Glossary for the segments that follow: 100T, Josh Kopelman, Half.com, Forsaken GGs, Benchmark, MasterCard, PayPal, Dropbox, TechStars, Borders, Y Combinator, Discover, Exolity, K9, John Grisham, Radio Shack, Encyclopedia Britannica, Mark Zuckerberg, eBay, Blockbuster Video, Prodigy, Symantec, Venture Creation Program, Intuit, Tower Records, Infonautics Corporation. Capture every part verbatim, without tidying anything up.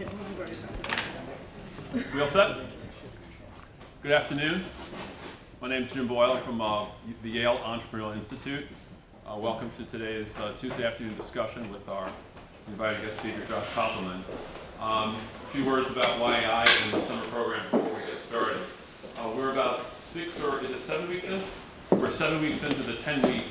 We all set? Good afternoon. My name is Jim Boyle from uh, the Yale Entrepreneurial Institute. Uh, welcome to today's uh, Tuesday afternoon discussion with our invited guest speaker, Josh Kopelman. Um, a few words about Y A I and the summer program before we get started. Uh, we're about six or is it seven weeks in? We're seven weeks into the ten-week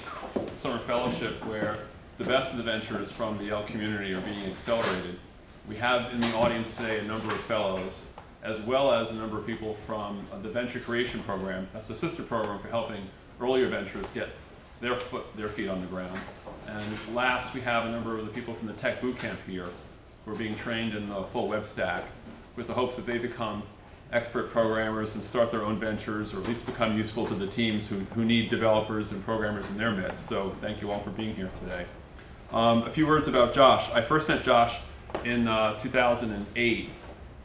summer fellowship where the best of the ventures from the Yale community are being accelerated. We have in the audience today a number of fellows, as well as a number of people from uh, the Venture Creation Program. That's a sister program for helping earlier ventures get their, foot, their feet on the ground. And last, we have a number of the people from the Tech Boot Camp here who are being trained in the full web stack with the hopes that they become expert programmers and start their own ventures, or at least become useful to the teams who, who need developers and programmers in their midst. So thank you all for being here today. Um, a few words about Josh. I first met Josh in uh, two thousand eight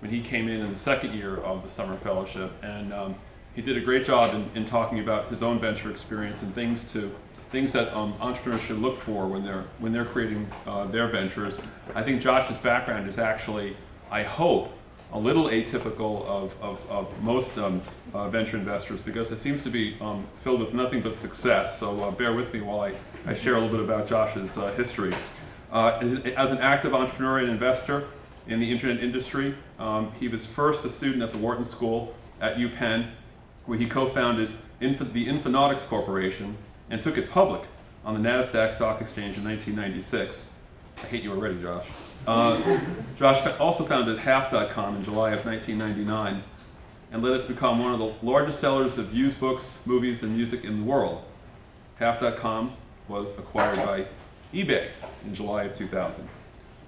when he came in in the second year of the summer fellowship, and um, he did a great job in, in talking about his own venture experience and things to things that um, entrepreneurs should look for when they're when they're creating uh, their ventures. I think Josh's background is actually, I hope, a little atypical of, of, of most um, uh, venture investors, because it seems to be um, filled with nothing but success. So uh, bear with me while I, I share a little bit about Josh's uh, history. Uh, as, as an active entrepreneur and investor in the internet industry, um, he was first a student at the Wharton School at UPenn, where he co-founded Info, the Infonautics Corporation, and took it public on the NASDAQ stock exchange in nineteen ninety-six. I hate you already, Josh. Uh, Josh also founded Half dot com in July of nineteen ninety-nine and led it to become one of the largest sellers of used books, movies, and music in the world. Half dot com was acquired by eBay in July of two thousand.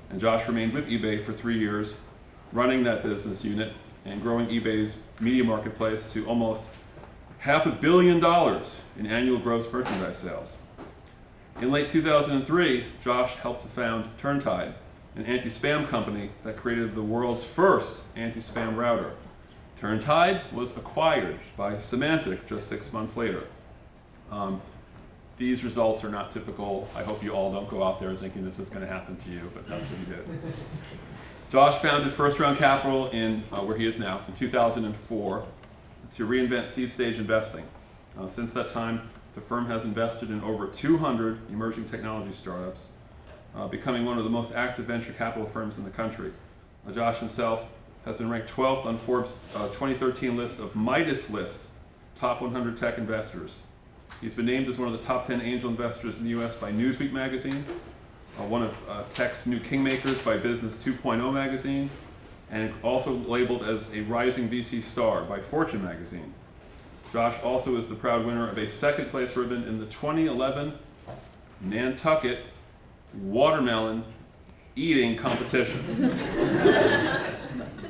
And Josh remained with eBay for three years, running that business unit and growing eBay's media marketplace to almost half a billion dollars in annual gross merchandise sales. In late two thousand three, Josh helped to found TurnTide, an anti-spam company that created the world's first anti-spam router. TurnTide was acquired by Symantec just six months later. Um, these results are not typical. I hope you all don't go out there thinking this is going to happen to you, but that's what he did. Josh founded First Round Capital, in uh, where he is now, in two thousand four to reinvent seed stage investing. Uh, since that time, the firm has invested in over two hundred emerging technology startups, uh, becoming one of the most active venture capital firms in the country. Uh, Josh himself has been ranked twelfth on Forbes' uh, twenty thirteen list of Midas list, top one hundred tech investors. He's been named as one of the top ten angel investors in the U S by Newsweek magazine, uh, one of uh, tech's new kingmakers by Business two point oh magazine, and also labeled as a rising V C star by Fortune magazine. Josh also is the proud winner of a second place ribbon in the twenty eleven Nantucket Watermelon Eating Competition.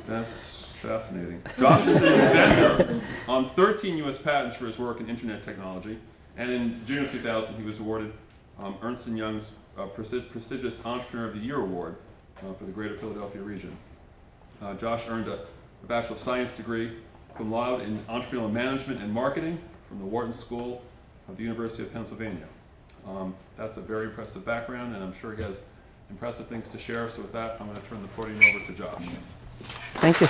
That's fascinating. Josh is an inventor on thirteen U S patents for his work in internet technology, and in June of two thousand he was awarded um, Ernst and Young's uh, presti prestigious Entrepreneur of the Year Award uh, for the Greater Philadelphia region. Uh, Josh earned a, a Bachelor of Science degree cum laude in entrepreneurial management and marketing from the Wharton School of the University of Pennsylvania. Um, that's a very impressive background, and I'm sure he has impressive things to share. So with that, I'm going to turn the podium over to Josh. Thank you.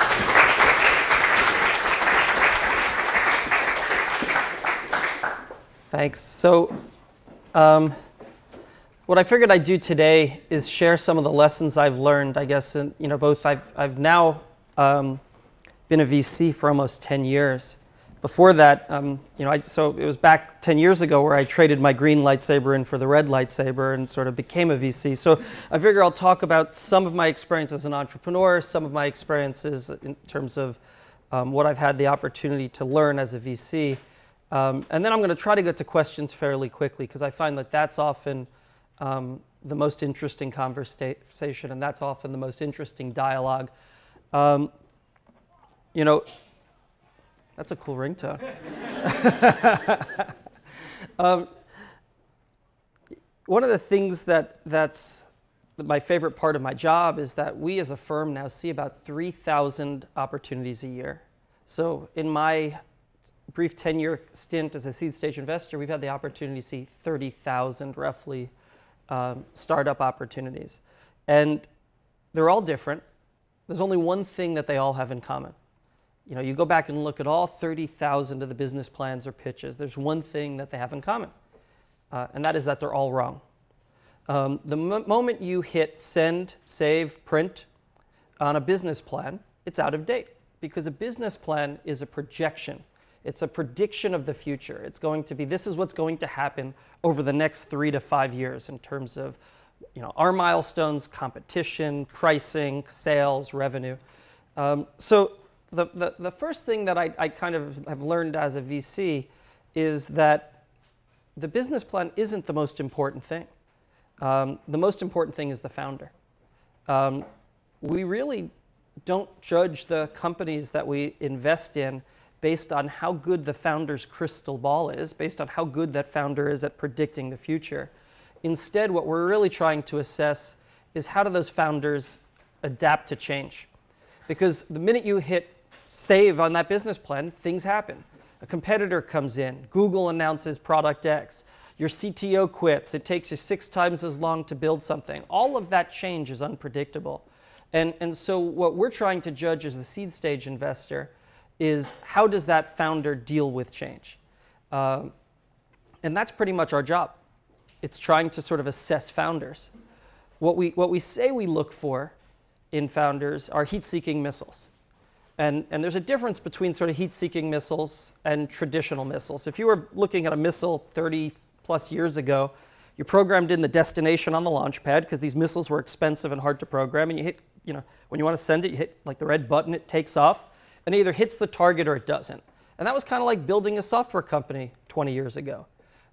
Thanks. So um, what I figured I'd do today is share some of the lessons I've learned, I guess, and you know, both I've, I've now um, been a V C for almost ten years. Before that, um, you know, I, so it was back ten years ago where I traded my green lightsaber in for the red lightsaber and sort of became a V C. So I figure I'll talk about some of my experience as an entrepreneur, some of my experiences in terms of um, what I've had the opportunity to learn as a V C. Um, and then I'm going to try to get to questions fairly quickly, because I find that that's often um, the most interesting conversation, and that's often the most interesting dialogue. Um, You know, that's a cool ringtone. um, one of the things that that's my favorite part of my job is that we as a firm now see about three thousand opportunities a year. So in my brief ten-year stint as a seed stage investor, we've had the opportunity to see thirty thousand roughly um, startup opportunities. And they're all different. There's only one thing that they all have in common. You know, you go back and look at all thirty thousand of the business plans or pitches, there's one thing that they have in common, uh, and that is that they're all wrong. Um, the m moment you hit send, save, print on a business plan, it's out of date, because a business plan is a projection. It's a prediction of the future. It's going to be, this is what's going to happen over the next three to five years in terms of, you know, our milestones, competition, pricing, sales, revenue. Um, so. The, the, the first thing that I, I kind of have learned as a V C is that the business plan isn't the most important thing. Um, the most important thing is the founder. Um, we really don't judge the companies that we invest in based on how good the founder's crystal ball is, based on how good that founder is at predicting the future. Instead, what we're really trying to assess is how do those founders adapt to change? Because the minute you hit save on that business plan, things happen. A competitor comes in, Google announces product X, your C T O quits, it takes you six times as long to build something. All of that change is unpredictable. And, and so what we're trying to judge as a seed stage investor is how does that founder deal with change? Um, and that's pretty much our job. It's trying to sort of assess founders. What we, what we say we look for in founders are heat-seeking missiles. And, and there's a difference between sort of heat-seeking missiles and traditional missiles. If you were looking at a missile thirty plus years ago, you programmed in the destination on the launch pad because these missiles were expensive and hard to program. And you hit, you know, when you want to send it, you hit like the red button, it takes off, and it either hits the target or it doesn't. And that was kind of like building a software company twenty years ago.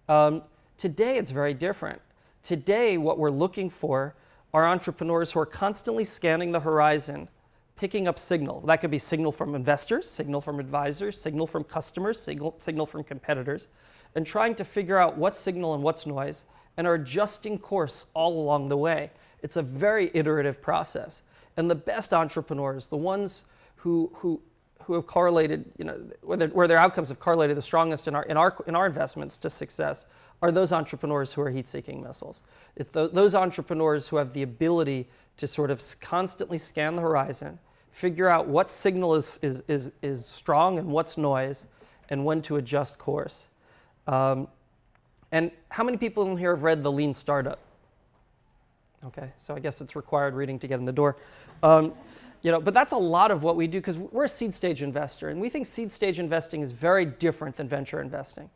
Um, today, it's very different. Today, what we're looking for are entrepreneurs who are constantly scanning the horizon, picking up signal. That could be signal from investors, signal from advisors, signal from customers, signal, signal from competitors, and trying to figure out what's signal and what's noise, and are adjusting course all along the way. It's a very iterative process. And the best entrepreneurs, the ones who, who, who have correlated, you know, where their, where their outcomes have correlated the strongest in our, in our, in our investments to success, are those entrepreneurs who are heat-seeking missiles. It's th those entrepreneurs who have the ability to sort of constantly scan the horizon, figure out what signal is, is, is, is strong and what's noise, and when to adjust course. Um, and how many people in here have read The Lean Startup? Okay, so I guess it's required reading to get in the door. Um, you know, but that's a lot of what we do, because we're a seed stage investor, and we think seed stage investing is very different than venture investing.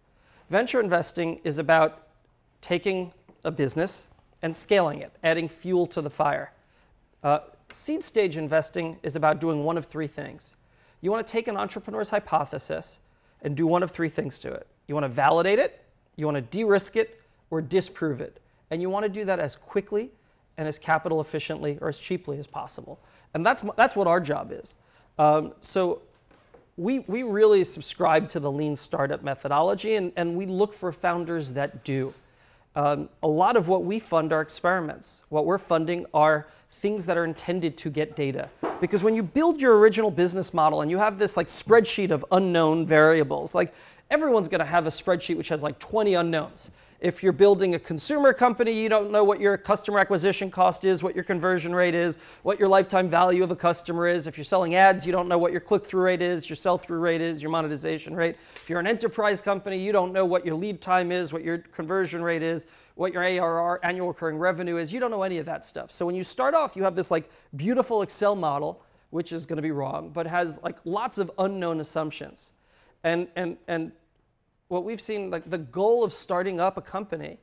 Venture investing is about taking a business and scaling it, adding fuel to the fire. Uh, seed stage investing is about doing one of three things. You want to take an entrepreneur's hypothesis and do one of three things to it. You want to validate it, you want to de-risk it, or disprove it. And you want to do that as quickly and as capital efficiently or as cheaply as possible. And that's, that's what our job is. Um, so. We, we really subscribe to the lean startup methodology, and, and we look for founders that do. Um, a lot of what we fund are experiments. What we're funding are things that are intended to get data. Because when you build your original business model and you have this like spreadsheet of unknown variables, like everyone's gonna have a spreadsheet which has like twenty unknowns. If you're building a consumer company, you don't know what your customer acquisition cost is, what your conversion rate is, what your lifetime value of a customer is. If you're selling ads, you don't know what your click-through rate is, your sell-through rate is, your monetization rate. If you're an enterprise company, you don't know what your lead time is, what your conversion rate is, what your A R R, annual recurring revenue is. You don't know any of that stuff. So when you start off, you have this like beautiful Excel model, which is going to be wrong, but has like lots of unknown assumptions. And, and, and what we've seen, like the goal of starting up a company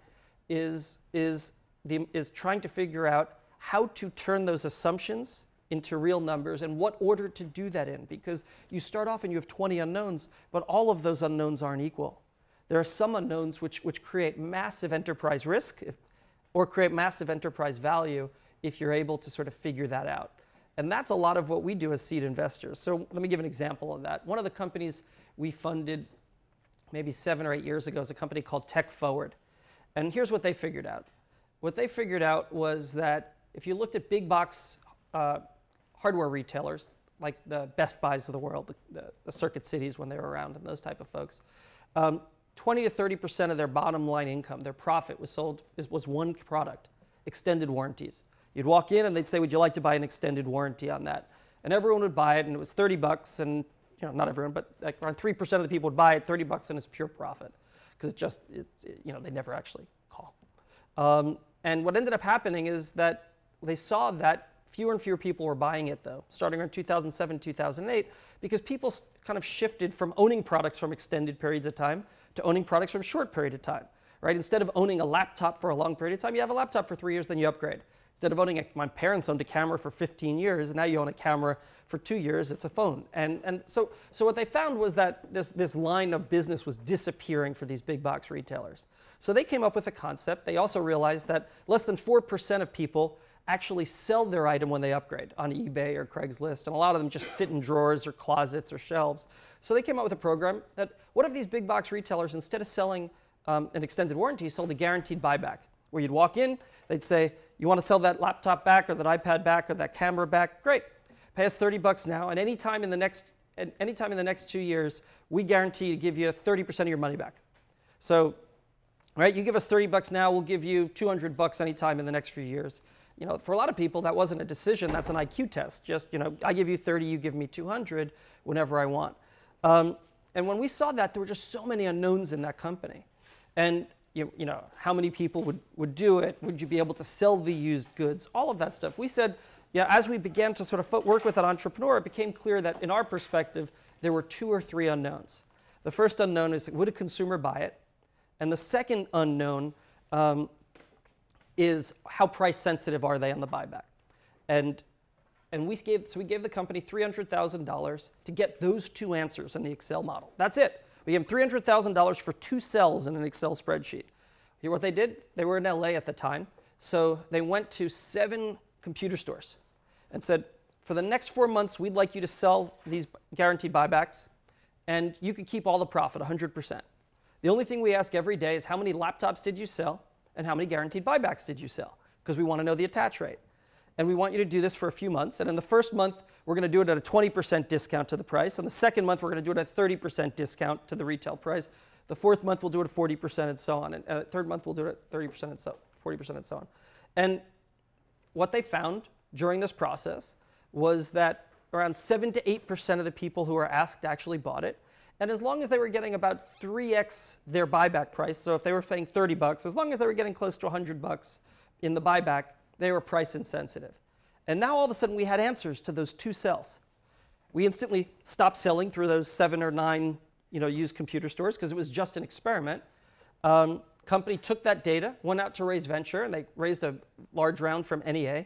is, is, the, is trying to figure out how to turn those assumptions into real numbers and what order to do that in. Because you start off and you have twenty unknowns, but all of those unknowns aren't equal. There are some unknowns which, which create massive enterprise risk if, or create massive enterprise value if you're able to sort of figure that out. And that's a lot of what we do as seed investors. So let me give an example of that. One of the companies we funded maybe seven or eight years ago is a company called Tech Forward. And here's what they figured out. What they figured out was that if you looked at big box uh, hardware retailers, like the Best Buys of the world, the, the Circuit Cities when they were around and those type of folks, um, twenty to thirty percent of their bottom line income, their profit was sold, was one product, extended warranties. You'd walk in and they'd say, would you like to buy an extended warranty on that? and everyone would buy it, and it was thirty bucks, and you know, not everyone, but like around three percent of the people would buy it, thirty bucks, and it's pure profit, because it just, it, it, you know, they never actually call. Um, and what ended up happening is that they saw that fewer and fewer people were buying it, though, starting around two thousand seven, two thousand eight, because people kind of shifted from owning products from extended periods of time to owning products from short period of time, right? Instead of owning a laptop for a long period of time, you have a laptop for three years, then you upgrade. Instead of owning a, my parents owned a camera for fifteen years, and now you own a camera for two years, it's a phone. And, and so, so what they found was that this, this line of business was disappearing for these big box retailers. So they came up with a concept. They also realized that less than four percent of people actually sell their item when they upgrade on eBay or Craigslist, and a lot of them just sit in drawers or closets or shelves. So they came up with a program that, what if these big box retailers, instead of selling um, an extended warranty, sold a guaranteed buyback, where you'd walk in, they'd say, you want to sell that laptop back or that iPad back or that camera back? Great. Pay us thirty bucks now, and any time in the next, any time in the next two years, we guarantee to give you thirty percent of your money back. So, right, you give us thirty bucks now, we'll give you two hundred bucks any time in the next few years. You know, for a lot of people, that wasn't a decision. That's an I Q test. Just, you know, I give you thirty, you give me two hundred whenever I want. Um, and when we saw that, there were just so many unknowns in that company. And, you, you know, how many people would, would do it? Would you be able to sell the used goods? All of that stuff. We said, yeah, as we began to sort of work with an entrepreneur, it became clear that in our perspective, there were two or three unknowns. The first unknown is, would a consumer buy it? And the second unknown um, is how price sensitive are they on the buyback? And, and we gave, so we gave the company three hundred thousand dollars to get those two answers in the Excel model. That's it. We gave them three hundred thousand dollars for two cells in an Excel spreadsheet. You know what they did? They were in L A at the time. So they went to seven computer stores and said, for the next four months, we'd like you to sell these guaranteed buybacks, and you could keep all the profit, one hundred percent. The only thing we ask every day is how many laptops did you sell? And how many guaranteed buybacks did you sell? Because we want to know the attach rate. And we want you to do this for a few months. And in the first month, we're going to do it at a twenty percent discount to the price. And the second month, we're going to do it at a thirty percent discount to the retail price. The fourth month, we'll do it at forty percent and so on. And uh, third month, we'll do it at thirty percent and so forty percent and so on. And what they found during this process was that around seven to eight percent of the people who were asked actually bought it. And as long as they were getting about three X their buyback price, so if they were paying thirty bucks, as long as they were getting close to one hundred bucks in the buyback, they were price insensitive. And now all of a sudden we had answers to those two cells. We instantly stopped selling through those seven or nine, you know, used computer stores because it was just an experiment. Um, company took that data, went out to raise venture, and they raised a large round from N E A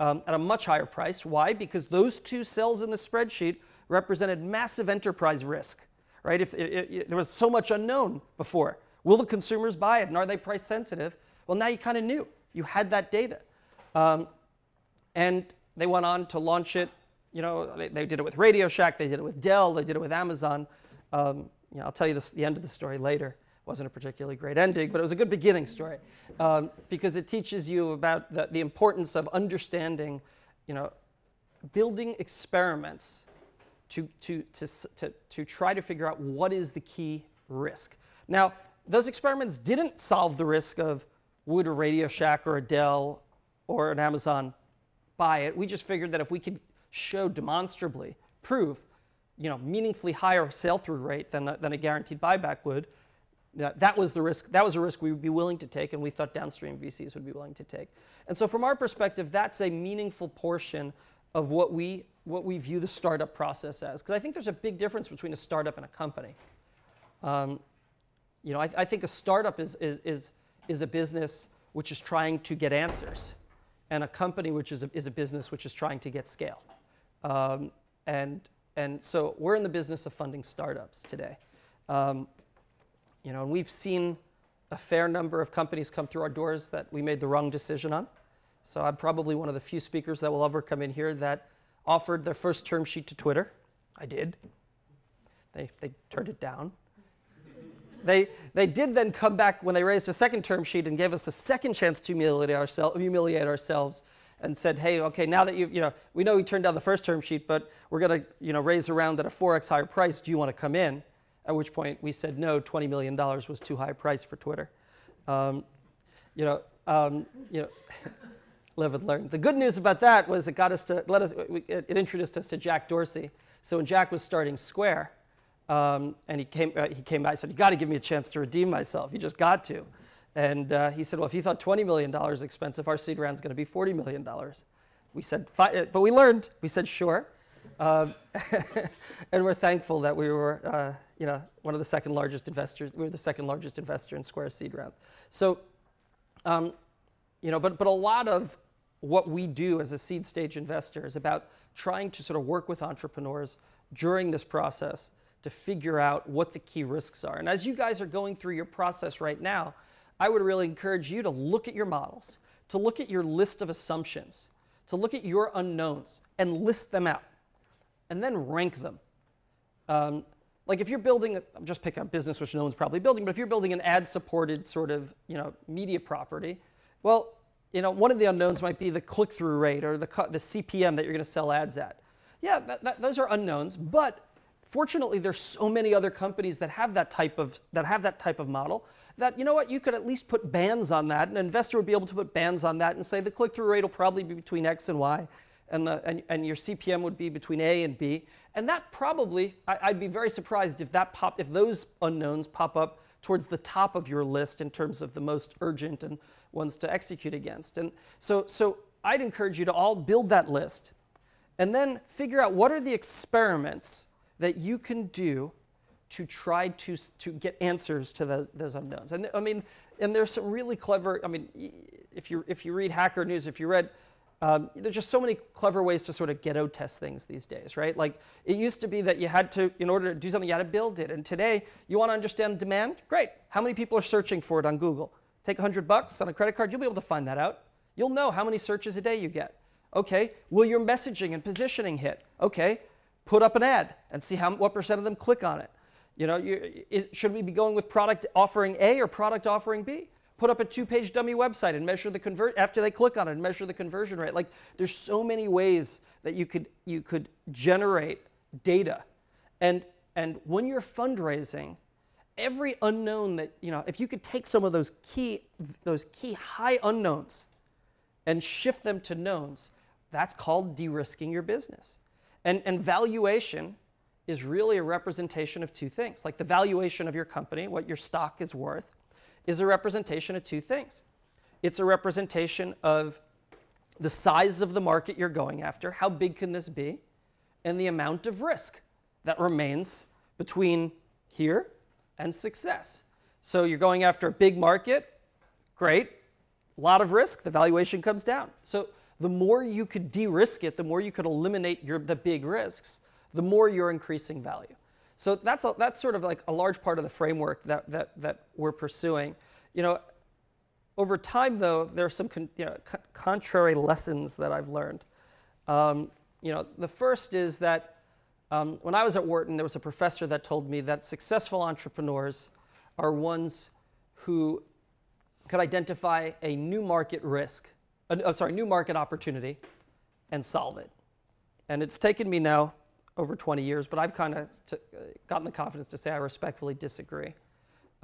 um, at a much higher price. Why? Because those two cells in the spreadsheet represented massive enterprise risk. Right? If, if, if there was so much unknown before. Will the consumers buy it, and are they price sensitive? Well, now you kind of knew. You had that data. Um, and they went on to launch it. You know, they, they did it with Radio Shack. They did it with Dell. They did it with Amazon. Um, you know, I'll tell you this, the end of the story later. It wasn't a particularly great ending, but it was a good beginning story um, because it teaches you about the, the importance of understanding, you know, building experiments To, to, to, to try to figure out what is the key risk. Now, those experiments didn't solve the risk of would a Radio Shack or a Dell or an Amazon buy it. We just figured that if we could show demonstrably, prove, you know, meaningfully higher sell-through rate than a, than a guaranteed buyback would, that, that was the risk. That was a risk we would be willing to take, and we thought downstream V Cs would be willing to take. And so from our perspective, that's a meaningful portion of what we what we view the startup process as. Because I think there's a big difference between a startup and a company. Um, you know, I, I think a startup is, is, is, is a business which is trying to get answers, and a company which is a, is a business which is trying to get scale. Um, and, and so we're in the business of funding startups today. Um, you know, and we've seen a fair number of companies come through our doors that we made the wrong decision on. So I'm probably one of the few speakers that will ever come in here that offered their first term sheet to Twitter. I did. They, they turned it down. they, they did then come back when they raised a second term sheet and gave us a second chance to humiliate, oursel humiliate ourselves and said, hey, okay, now that you, you know, we know we turned down the first term sheet, but we're going to, you know, raise a round at a four X higher price. Do you want to come in? At which point we said, no, twenty million dollars was too high a price for Twitter. Um, you know, um, you know live and learn. The good news about that was it got us to let us it introduced us to Jack Dorsey. So when Jack was starting Square, um, and he came uh, he came out, I said, "You got to give me a chance to redeem myself. You just got to." And uh, he said, "Well, if you thought twenty million dollars is expensive, our seed round is going to be forty million dollars." We said, but we learned. We said, "Sure," um, and we're thankful that we were, uh, you know, one of the second largest investors. We were the second largest investor in Square's seed round. So, um, you know, but but a lot of what we do as a seed stage investor is about trying to sort of work with entrepreneurs during this process to figure out what the key risks are. And as you guys are going through your process right now, I would really encourage you to look at your models, to look at your list of assumptions, to look at your unknowns and list them out, and then rank them. Um, like if you're building, a, I'm just picking a business which no one's probably building, but if you're building an ad-supported sort of, you know, media property, well, you know, one of the unknowns might be the click-through rate or the the C P M that you're going to sell ads at. Yeah, that, that, those are unknowns, but fortunately, there's so many other companies that have that type of that have that type of model that, you know what, you could at least put bands on that. An investor would be able to put bands on that and say the click-through rate will probably be between X and Y, and the and, and your C P M would be between A and B. And that probably, I, I'd be very surprised if that pop if those unknowns pop up towards the top of your list in terms of the most urgent and ones to execute against. And so, so I'd encourage you to all build that list and then figure out what are the experiments that you can do to try to, to get answers to those, those unknowns. And I mean, and there's some really clever, I mean, if you, if you read Hacker News, if you read, um, there's just so many clever ways to sort of ghetto test things these days, right? Like it used to be that you had to, in order to do something, you had to build it. And today you want to understand demand? Great. How many people are searching for it on Google? Take a hundred bucks on a credit card, you'll be able to find that out. You'll know how many searches a day you get. Okay, will your messaging and positioning hit? Okay, put up an ad and see how what percent of them click on it. You know, you, is, should we be going with product offering A or product offering B? Put up a two-page dummy website and measure the convert after they click on it and measure the conversion rate. Like, there's so many ways that you could you could generate data, and and when you're fundraising, every unknown that, you know, if you could take some of those key, those key high unknowns and shift them to knowns, that's called de-risking your business. And, and valuation is really a representation of two things. Like the valuation of your company, what your stock is worth, is a representation of two things. It's a representation of the size of the market you're going after, how big can this be, and the amount of risk that remains between here and success. So you're going after a big market, great, a lot of risk, the valuation comes down. So the more you could de-risk it, the more you could eliminate your, the big risks, the more you're increasing value. So that's, a, that's sort of like a large part of the framework that, that, that we're pursuing. You know, over time though, there are some con, you know, co contrary lessons that I've learned. Um, you know, the first is that Um, when I was at Wharton, there was a professor that told me that successful entrepreneurs are ones who could identify a new market risk, uh, oh, sorry, new market opportunity, and solve it. And it's taken me now over twenty years, but I've kind of uh, gotten the confidence to say I respectfully disagree.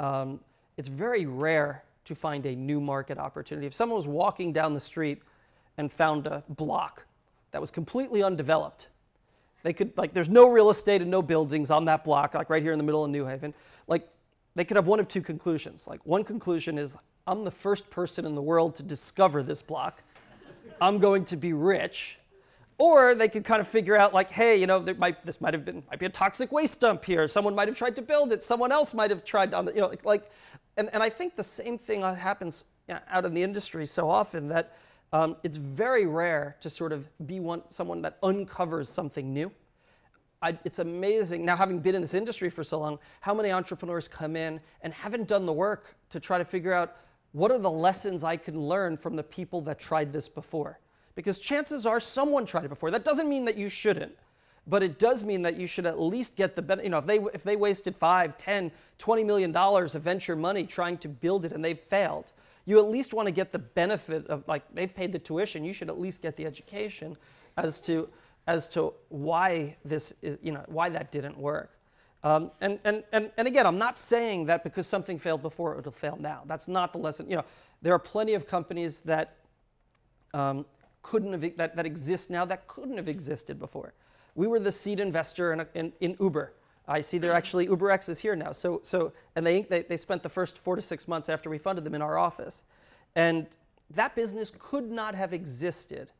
Um, it's very rare to find a new market opportunity. If someone was walking down the street and found a block that was completely undeveloped, they could, like, there's no real estate and no buildings on that block, like right here in the middle of New Haven. Like, they could have one of two conclusions. Like, one conclusion is, I'm the first person in the world to discover this block. I'm going to be rich. Or they could kind of figure out, like, hey, you know, there might, this might have been, might be a toxic waste dump here. Someone might have tried to build it. Someone else might have tried, on the, you know, like, like and, and I think the same thing happens out in the industry so often that, Um, it's very rare to sort of be one, someone that uncovers something new. I, it's amazing, now having been in this industry for so long, how many entrepreneurs come in and haven't done the work to try to figure out what are the lessons I can learn from the people that tried this before. Because chances are someone tried it before. That doesn't mean that you shouldn't, but it does mean that you should at least get the benefit. You know, if they, if they wasted five, ten, twenty million dollars of venture money trying to build it and they failed, you at least want to get the benefit of, like, they've paid the tuition, you should at least get the education as to, as to why this is, you know, why that didn't work. Um, and, and, and, and again, I'm not saying that because something failed before, it'll fail now. That's not the lesson. You know, there are plenty of companies that um, couldn't have, that, that exists now that couldn't have existed before. We were the seed investor in, a, in, in Uber. I see they're actually, UberX is here now. So, so and they, they, they spent the first four to six months after we funded them in our office. And that business could not have existed,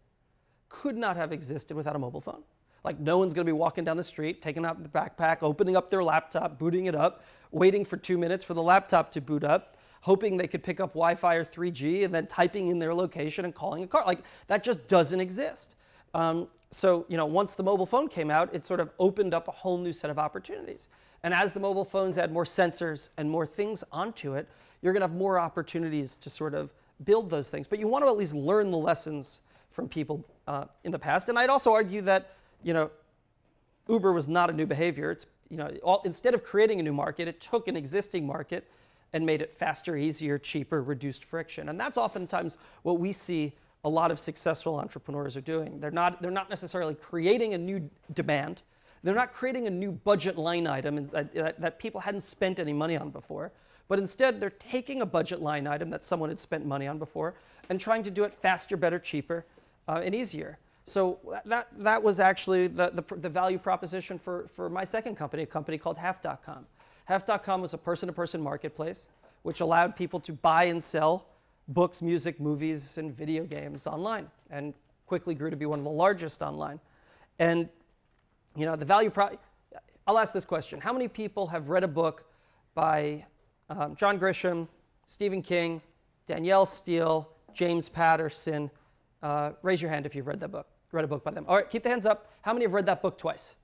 could not have existed without a mobile phone. Like, no one's going to be walking down the street, taking out the backpack, opening up their laptop, booting it up, waiting for two minutes for the laptop to boot up, hoping they could pick up Wi-Fi or three G, and then typing in their location and calling a car. Like, that just doesn't exist. Um, so, you know, once the mobile phone came out, it sort of opened up a whole new set of opportunities. And as the mobile phones add more sensors and more things onto it, you're going to have more opportunities to sort of build those things. But you want to at least learn the lessons from people uh, in the past. And I'd also argue that, you know, Uber was not a new behavior. It's, you know, all, instead of creating a new market, it took an existing market and made it faster, easier, cheaper, reduced friction. And that's oftentimes what we see a lot of successful entrepreneurs are doing. They're not, they're not necessarily creating a new demand. They're not creating a new budget line item that, that, that people hadn't spent any money on before. But instead, they're taking a budget line item that someone had spent money on before and trying to do it faster, better, cheaper, uh, and easier. So that, that was actually the, the, the value proposition for, for my second company, a company called Half dot com. Half dot com was a person-to-person marketplace which allowed people to buy and sell books, music, movies, and video games online, and quickly grew to be one of the largest online. And, you know, the value pro- I'll ask this question. How many people have read a book by um, John Grisham, Stephen King, Danielle Steele, James Patterson? Uh, raise your hand if you've read that book. Read a book by them. All right, keep the hands up. How many have read that book twice?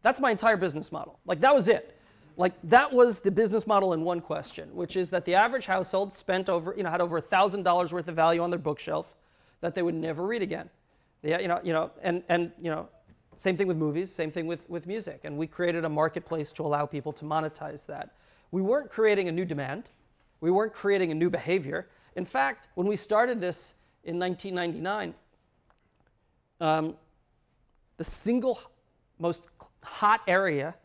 That's my entire business model. Like, that was it. Like, that was the business model in one question, which is that the average household spent over, you know, had over one thousand dollars worth of value on their bookshelf that they would never read again. Yeah, you know, you know, and, and, you know, same thing with movies, same thing with, with music. And we created a marketplace to allow people to monetize that. We weren't creating a new demand. We weren't creating a new behavior. In fact, when we started this in nineteen ninety-nine, um, the single most hot area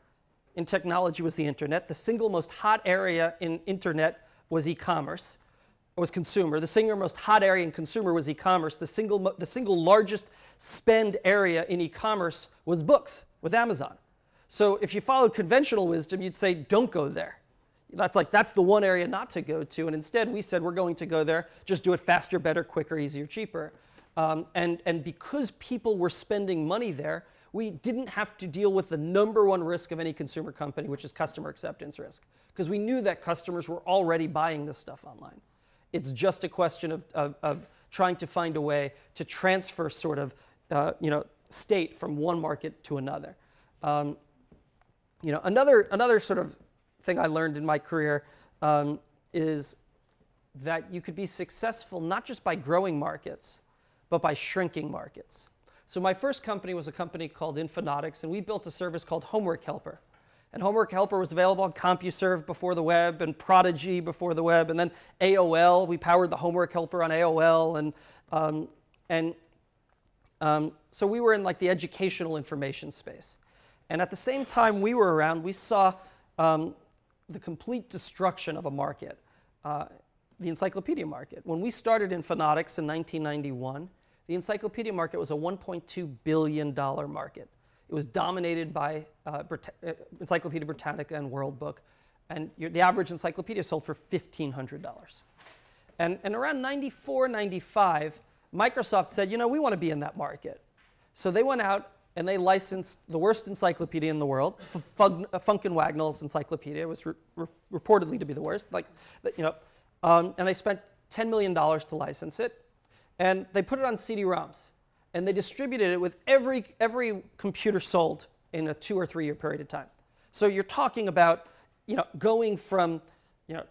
in technology was the internet. The single most hot area in internet was e-commerce, was consumer. The single most hot area in consumer was e-commerce. The single, the single largest spend area in e-commerce was books with Amazon. So if you followed conventional wisdom, you'd say, don't go there. That's like, that's the one area not to go to. And instead, we said, we're going to go there. Just do it faster, better, quicker, easier, cheaper. Um, and, and because people were spending money there, we didn't have to deal with the number one risk of any consumer company, which is customer acceptance risk. Because we knew that customers were already buying this stuff online. It's just a question of, of, of trying to find a way to transfer sort of, uh, you know, state from one market to another. Um, you know, another, another sort of thing I learned in my career um, is that you could be successful not just by growing markets, but by shrinking markets. So my first company was a company called Infonautics, and we built a service called Homework Helper. And Homework Helper was available on CompuServe before the web, and Prodigy before the web, and then A O L. We powered the Homework Helper on A O L, and um, and um, so we were in like the educational information space. And at the same time we were around, we saw um, the complete destruction of a market, uh, the encyclopedia market. When we started Infonautics in nineteen ninety-one, the encyclopedia market was a one point two billion dollar market. It was dominated by uh, Brit uh, Encyclopedia Britannica and World Book. And your, the average encyclopedia sold for fifteen hundred dollars. And, and around ninety-four, ninety-five, Microsoft said, you know, we want to be in that market. So they went out and they licensed the worst encyclopedia in the world, F Fug uh, Funkenwagnall's Encyclopedia. It was re re reportedly to be the worst. Like, you know, um, and they spent ten million dollars to license it. And they put it on C D ROMs, and they distributed it with every, every computer sold in a two or three year period of time. So you're talking about, you know, going from, you know,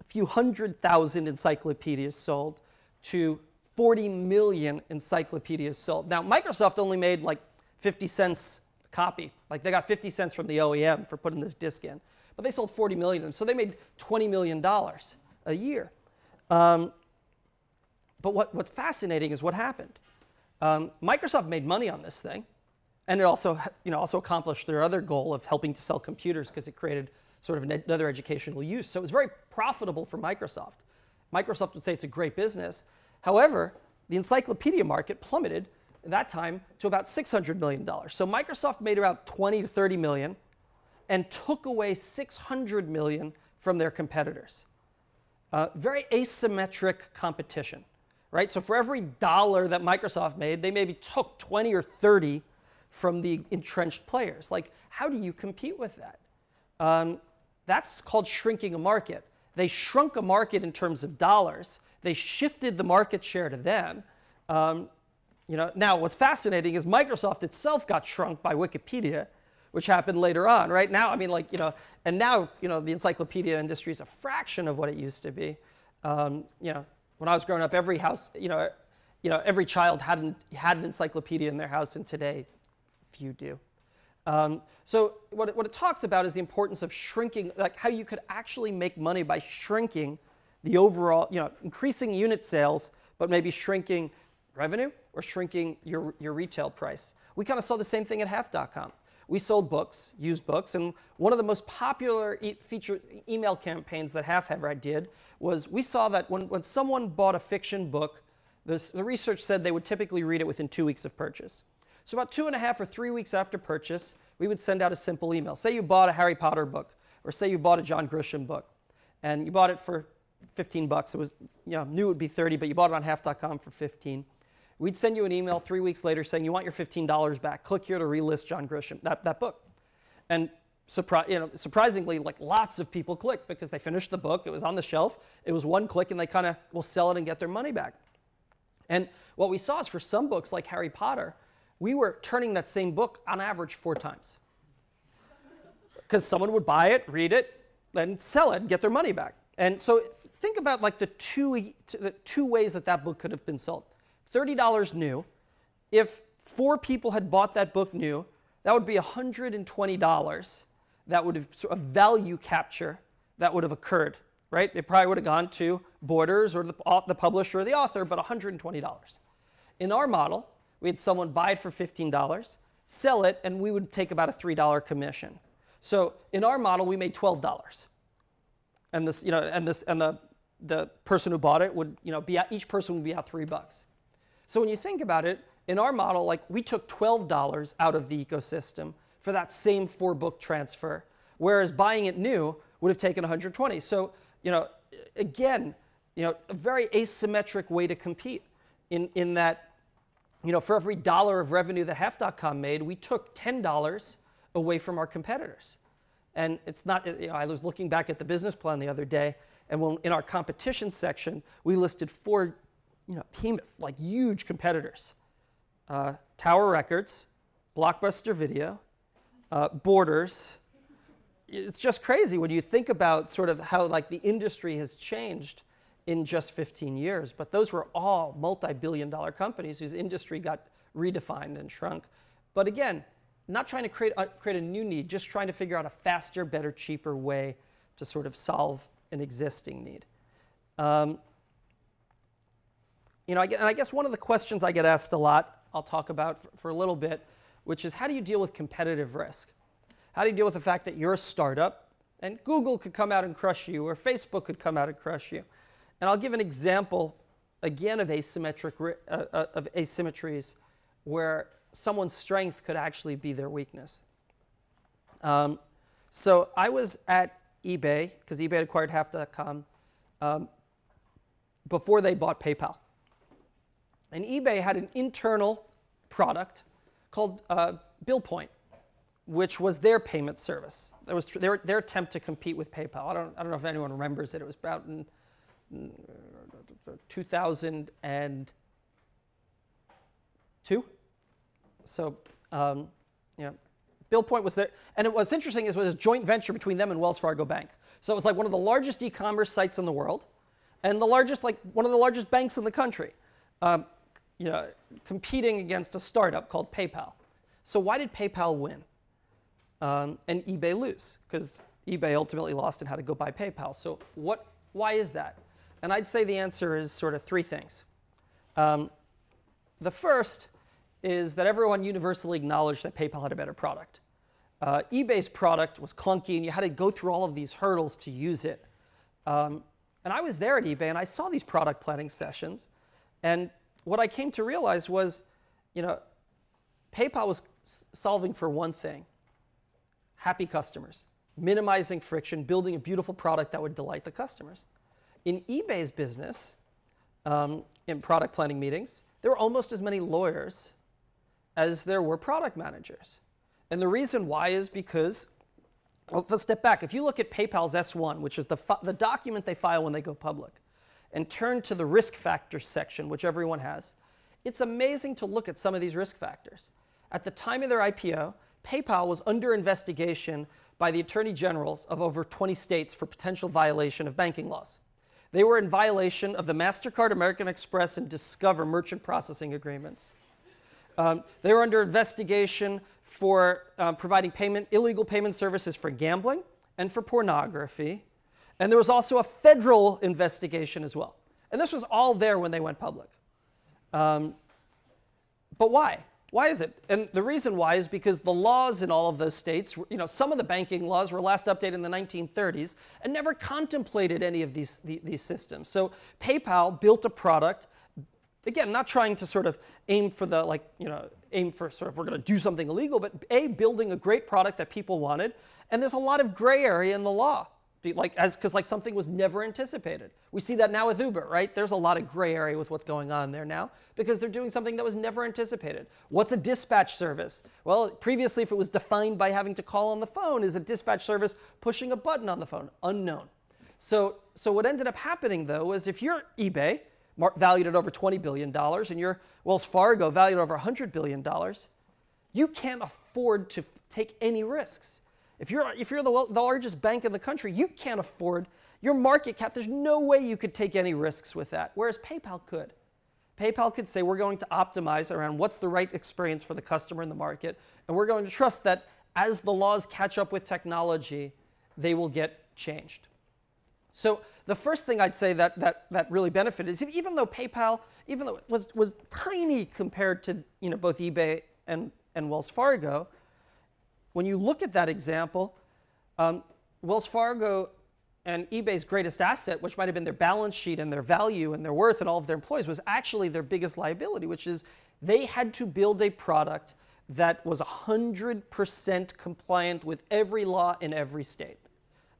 a few hundred thousand encyclopedias sold to forty million encyclopedias sold. Now, Microsoft only made like fifty cents a copy. Like, they got fifty cents from the O E M for putting this disc in. But they sold forty million of them, so they made twenty million dollars a year. Um, But what, what's fascinating is what happened. Um, Microsoft made money on this thing, and it also, you know, also accomplished their other goal of helping to sell computers, because it created sort of an ed another educational use. So it was very profitable for Microsoft. Microsoft would say it's a great business. However, the encyclopedia market plummeted at that time to about six hundred million dollars. So Microsoft made around twenty to thirty million and took away six hundred million from their competitors. Uh, very asymmetric competition, right? So for every dollar that Microsoft made, they maybe took twenty or thirty from the entrenched players. Like, how do you compete with that? Um, that's called shrinking a market. They shrunk a market in terms of dollars. They shifted the market share to them. Um, you know, now, what's fascinating is Microsoft itself got shrunk by Wikipedia, which happened later on. Right now, I mean, like, you know, and now, you know, the encyclopedia industry is a fraction of what it used to be. Um, you know, when I was growing up, every house, you know, you know, every child had an, had an encyclopedia in their house, and today, few do. Um, so what it, what it talks about is the importance of shrinking, like how you could actually make money by shrinking the overall, you know, increasing unit sales, but maybe shrinking revenue or shrinking your, your retail price. We kind of saw the same thing at half dot com. We sold books, used books, and one of the most popular e feature email campaigns that Half ever did was we saw that when, when someone bought a fiction book, this, the research said they would typically read it within two weeks of purchase. So about two and a half or three weeks after purchase, we would send out a simple email. Say you bought a Harry Potter book, or say you bought a John Grisham book, and you bought it for fifteen bucks. It was, you know, knew it would be thirty, but you bought it on half dot com for fifteen. We'd send you an email three weeks later saying you want your fifteen dollars back. Click here to relist John Grisham, that, that book. And surpri you know, surprisingly, like lots of people clicked because they finished the book. It was on the shelf. It was one click, and they kind of will sell it and get their money back. And what we saw is for some books like Harry Potter, we were turning that same book on average four times. Because someone would buy it, read it, then sell it, and get their money back. And so think about like the two, the two ways that that book could have been sold. thirty dollars new. If four people had bought that book new, that would be one hundred twenty dollars. That would have sort of value capture that would have occurred, right? It probably would have gone to Borders or the, the publisher or the author, but one hundred twenty dollars. In our model, we had someone buy it for fifteen dollars, sell it, and we would take about a three dollar commission. So in our model, we made twelve dollars. And this, you know, and this, and the, the person who bought it would, you know, be out, each person would be out three bucks. So when you think about it, in our model, like we took twelve dollars out of the ecosystem for that same four book transfer, whereas buying it new would have taken one hundred twenty. So, you know, again, you know, a very asymmetric way to compete in, in that, you know, for every dollar of revenue that half dot com made, we took ten dollars away from our competitors. And it's not, you know, I was looking back at the business plan the other day, and when, in our competition section, we listed four, you know, behemoth, like huge competitors. Uh, Tower Records, Blockbuster Video, uh, Borders. It's just crazy when you think about sort of how like the industry has changed in just fifteen years, but those were all multi-billion dollar companies whose industry got redefined and shrunk. But again, not trying to create a, create a new need, just trying to figure out a faster, better, cheaper way to sort of solve an existing need. Um, you know, I, and I guess one of the questions I get asked a lot, I'll talk about for, for a little bit, which is how do you deal with competitive risk? How do you deal with the fact that you're a startup and Google could come out and crush you, or Facebook could come out and crush you? And I'll give an example, again, of asymmetric uh, of asymmetries where someone's strength could actually be their weakness. Um, so I was at eBay, because eBay acquired half dot com, um, before they bought PayPal. And eBay had an internal product called uh, BillPoint, which was their payment service. That was their, their attempt to compete with PayPal. I don't, I don't know if anyone remembers it. It was about in two thousand two. So, um, you know, BillPoint was there. And it, what's interesting is it was a joint venture between them and Wells Fargo Bank. So it was like one of the largest e-commerce sites in the world and the largest, like one of the largest banks in the country, um, you know, competing against a startup called PayPal. So why did PayPal win um, and eBay lose? Because eBay ultimately lost and had to go buy PayPal. So what, why is that? And I'd say the answer is sort of three things. Um, the first is that everyone universally acknowledged that PayPal had a better product. Uh, eBay's product was clunky, and you had to go through all of these hurdles to use it. Um, and I was there at eBay, and I saw these product planning sessions. And what I came to realize was, you know, PayPal was solving for one thing: happy customers, minimizing friction, building a beautiful product that would delight the customers. In eBay's business, um, in product planning meetings, there were almost as many lawyers as there were product managers. And the reason why is because, well, let's step back. If you look at PayPal's S one, which is the, the document they file when they go public, and turn to the risk factors section, which everyone has, it's amazing to look at some of these risk factors. At the time of their I P O, PayPal was under investigation by the attorney generals of over twenty states for potential violation of banking laws. They were in violation of the MasterCard, American Express, and Discover merchant processing agreements. Um, they were under investigation for uh, providing payment, illegal payment services for gambling and for pornography. And there was also a federal investigation as well. And this was all there when they went public. Um, but why? Why is it? And the reason why is because the laws in all of those states, you know, some of the banking laws were last updated in the nineteen thirties and never contemplated any of these, the, these systems. So PayPal built a product, again, not trying to sort of aim for the, like, you know, aim for sort of we're going to do something illegal, but A, building a great product that people wanted. And there's a lot of gray area in the law, like, as, because like something was never anticipated. We see that now with Uber, right? There's a lot of gray area with what's going on there now because they're doing something that was never anticipated. What's a dispatch service? Well, previously, if it was defined by having to call on the phone, is a dispatch service pushing a button on the phone? Unknown. So, so what ended up happening though is if you're eBay, valued at over twenty billion dollars, and you're Wells Fargo, valued at over one hundred billion dollars, you can't afford to take any risks. If you're, if you're the, the largest bank in the country, you can't afford your market cap. There's no way you could take any risks with that, whereas PayPal could. PayPal could say, we're going to optimize around what's the right experience for the customer in the market, and we're going to trust that as the laws catch up with technology, they will get changed. So the first thing I'd say that, that, that really benefited is even though PayPal, even though it was, was tiny compared to, you know, both eBay and, and Wells Fargo, when you look at that example, um, Wells Fargo and eBay's greatest asset, which might have been their balance sheet and their value and their worth and all of their employees, was actually their biggest liability, which is they had to build a product that was one hundred percent compliant with every law in every state,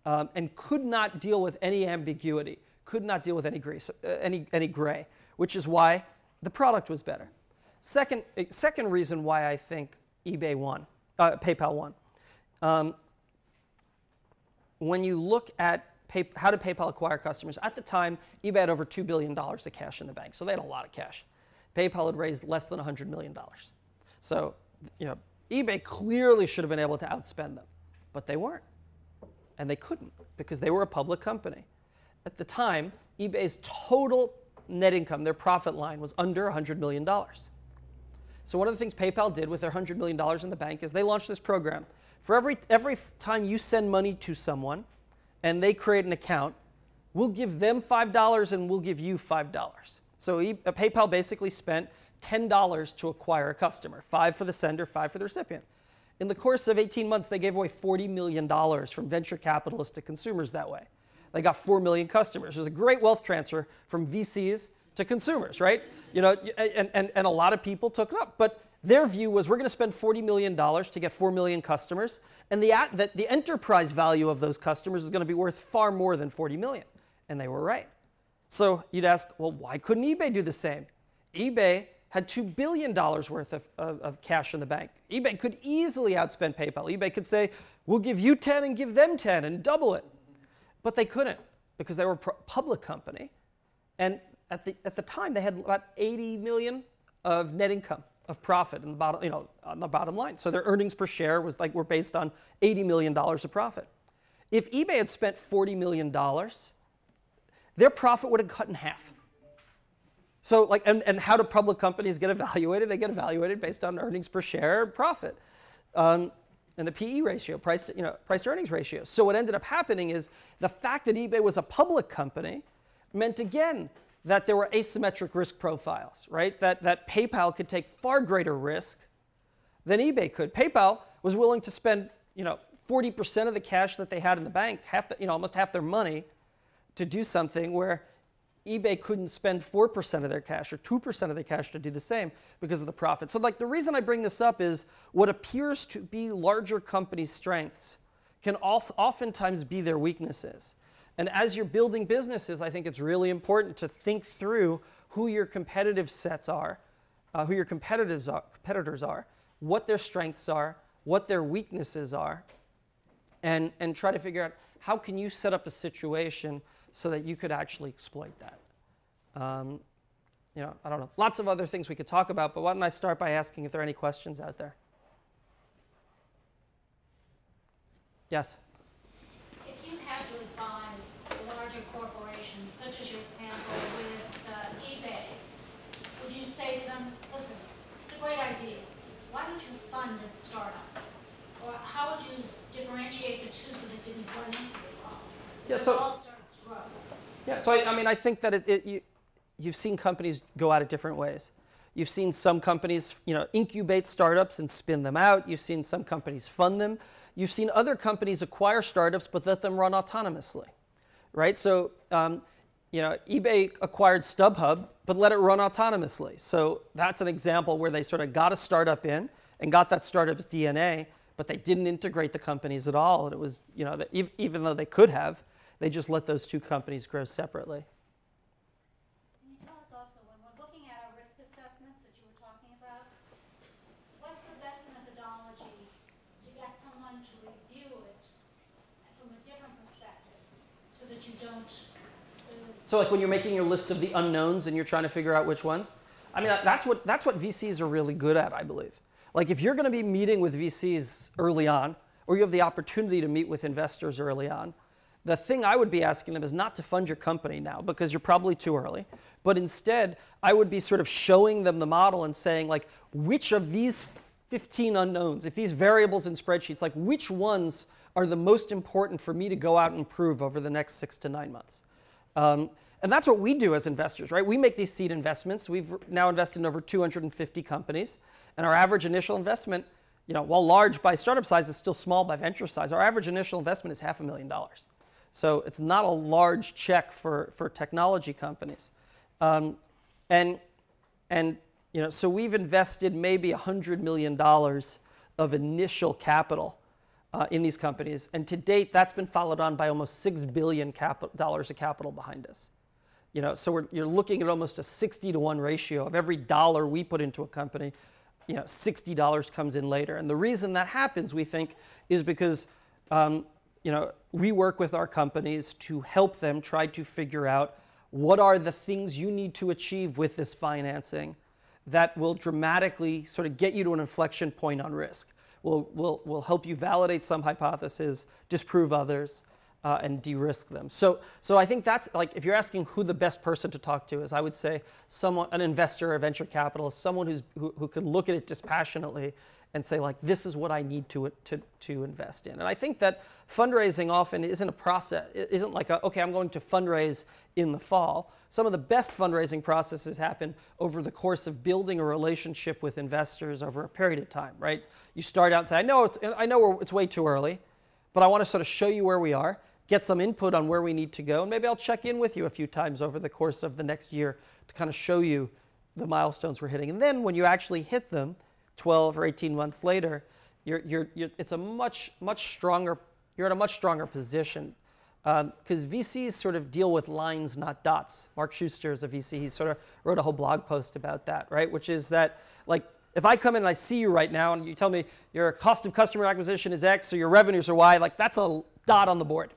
um, and could not deal with any ambiguity, could not deal with any gray, uh, any, any gray, which is why the product was better. Second, second reason why I think eBay won. Uh, PayPal won. Um, when you look at pay, how did PayPal acquire customers, at the time, eBay had over two billion dollars of cash in the bank, so they had a lot of cash. PayPal had raised less than one hundred million dollars. So, you know, eBay clearly should have been able to outspend them, but they weren't, and they couldn't because they were a public company. At the time, eBay's total net income, their profit line, was under one hundred million dollars. So one of the things PayPal did with their one hundred million dollars in the bank is they launched this program. For every, every time you send money to someone and they create an account, we'll give them five dollars and we'll give you five dollars. So e PayPal basically spent ten dollars to acquire a customer, five for the sender, five for the recipient. In the course of eighteen months, they gave away forty million dollars from venture capitalists to consumers that way. They got four million customers. It was a great wealth transfer from V Cs to consumers, right? You know, and, and, and a lot of people took it up. But their view was, we're going to spend forty million dollars to get four million customers, and the, the, the enterprise value of those customers is going to be worth far more than forty million. And they were right. So you'd ask, well, why couldn't eBay do the same? eBay had two billion dollars worth of, of, of cash in the bank. eBay could easily outspend PayPal. eBay could say, we'll give you ten and give them ten and double it. But they couldn't because they were a public company. And At the, at the time, they had about eighty million of net income, of profit in the bottom, you know, on the bottom line. So their earnings per share was like, were based on eighty million dollars of profit. If eBay had spent forty million dollars, their profit would have cut in half. So like, and, and how do public companies get evaluated? They get evaluated based on earnings per share profit. Um, and the P E ratio, price to, you know, price to earnings ratio. So what ended up happening is the fact that eBay was a public company meant, again, that there were asymmetric risk profiles, right? That, that PayPal could take far greater risk than eBay could. PayPal was willing to spend, you know, forty percent of the cash that they had in the bank, half the, you know, almost half their money, to do something where eBay couldn't spend four percent of their cash or two percent of their cash to do the same because of the profit. So like the reason I bring this up is what appears to be larger companies' strengths can oftentimes be their weaknesses. And as you're building businesses, I think it's really important to think through who your competitive sets are, uh, who your competitors are, competitors are, what their strengths are, what their weaknesses are, and, and try to figure out how can you set up a situation so that you could actually exploit that. Um, you know, I don't know. Lots of other things we could talk about, but why don't I start by asking if there are any questions out there? Yes? If you had to advise larger corporations, such as your example with uh, eBay, would you say to them, listen, it's a great idea. Why don't you fund a startup? Or how would you differentiate the two so that it didn't run into this problem? Yeah, so Yeah, so I, I mean, I think that it, it, you, you've seen companies go out of different ways. You've seen some companies, you know, incubate startups and spin them out. You've seen some companies fund them. You've seen other companies acquire startups but let them run autonomously, right? So, um, you know, eBay acquired StubHub but let it run autonomously. So that's an example where they sort of got a startup in and got that startup's D N A, but they didn't integrate the companies at all. And it was, you know, even though they could have, they just let those two companies grow separately. Can you tell us also, when we're looking at our risk assessments that you were talking about, what's the best methodology to get someone to review it from a different perspective so that you don't... Uh, so like when you're making your list of the unknowns and you're trying to figure out which ones? I mean, that's what, that's what V Cs are really good at, I believe. Like if you're going to be meeting with V Cs early on, or you have the opportunity to meet with investors early on, the thing I would be asking them is not to fund your company now because you're probably too early, but instead I would be sort of showing them the model and saying like, which of these fifteen unknowns, if these variables in spreadsheets, like which ones are the most important for me to go out and improve over the next six to nine months? Um, and that's what we do as investors, right? We make these seed investments. We've now invested in over two hundred fifty companies, and our average initial investment, you know, while large by startup size, is still small by venture size. Our average initial investment is half a million dollars. So it's not a large check for, for technology companies. Um, and, and you know, so we've invested maybe one hundred million dollars of initial capital uh, in these companies. And to date, that's been followed on by almost six billion dollars of capital behind us. You know, so we're, you're looking at almost a sixty to one ratio of every dollar we put into a company, you know, sixty dollars comes in later. And the reason that happens, we think, is because um, you know, we work with our companies to help them try to figure out what are the things you need to achieve with this financing that will dramatically sort of get you to an inflection point on risk. We'll, we'll, we'll help you validate some hypotheses, disprove others, uh, and de-risk them. So, so I think that's, like, if you're asking who the best person to talk to is, I would say someone, an investor or venture capitalist, someone who's, who, who could look at it dispassionately and say, like, this is what I need to, to, to invest in. And I think that fundraising often isn't a process. It isn't like, a, okay, I'm going to fundraise in the fall. Some of the best fundraising processes happen over the course of building a relationship with investors over a period of time, right? You start out and say, I know it's, I know we're, it's way too early, but I want to sort of show you where we are, get some input on where we need to go, and maybe I'll check in with you a few times over the course of the next year to kind of show you the milestones we're hitting. And then when you actually hit them, twelve or eighteen months later, you're, you're, you're, it's a much, much stronger, you're in a much stronger position. Because um, V Cs sort of deal with lines, not dots. Mark Schuster is a V C. He sort of wrote a whole blog post about that, right? Which is that, like, if I come in and I see you right now and you tell me your cost of customer acquisition is X or your revenues are Y, like, that's a dot on the board.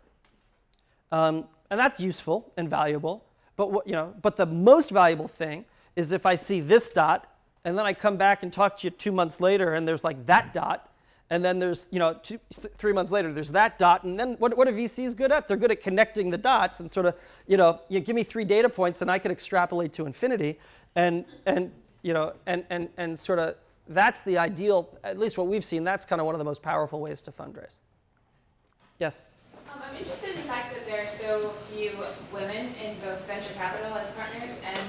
Um, and that's useful and valuable. But, what, you know, but the most valuable thing is if I see this dot, and then I come back and talk to you two months later, and there's like that dot, and then there's, you know, two, three months later, there's that dot, and then what, what are V Cs good at? They're good at connecting the dots and sort of, you know, you give me three data points, and I can extrapolate to infinity, and and you know, and and and sort of that's the ideal, at least what we've seen. That's kind of one of the most powerful ways to fundraise. Yes. Um, I'm interested in the fact that there are so few women in both venture capital as partners and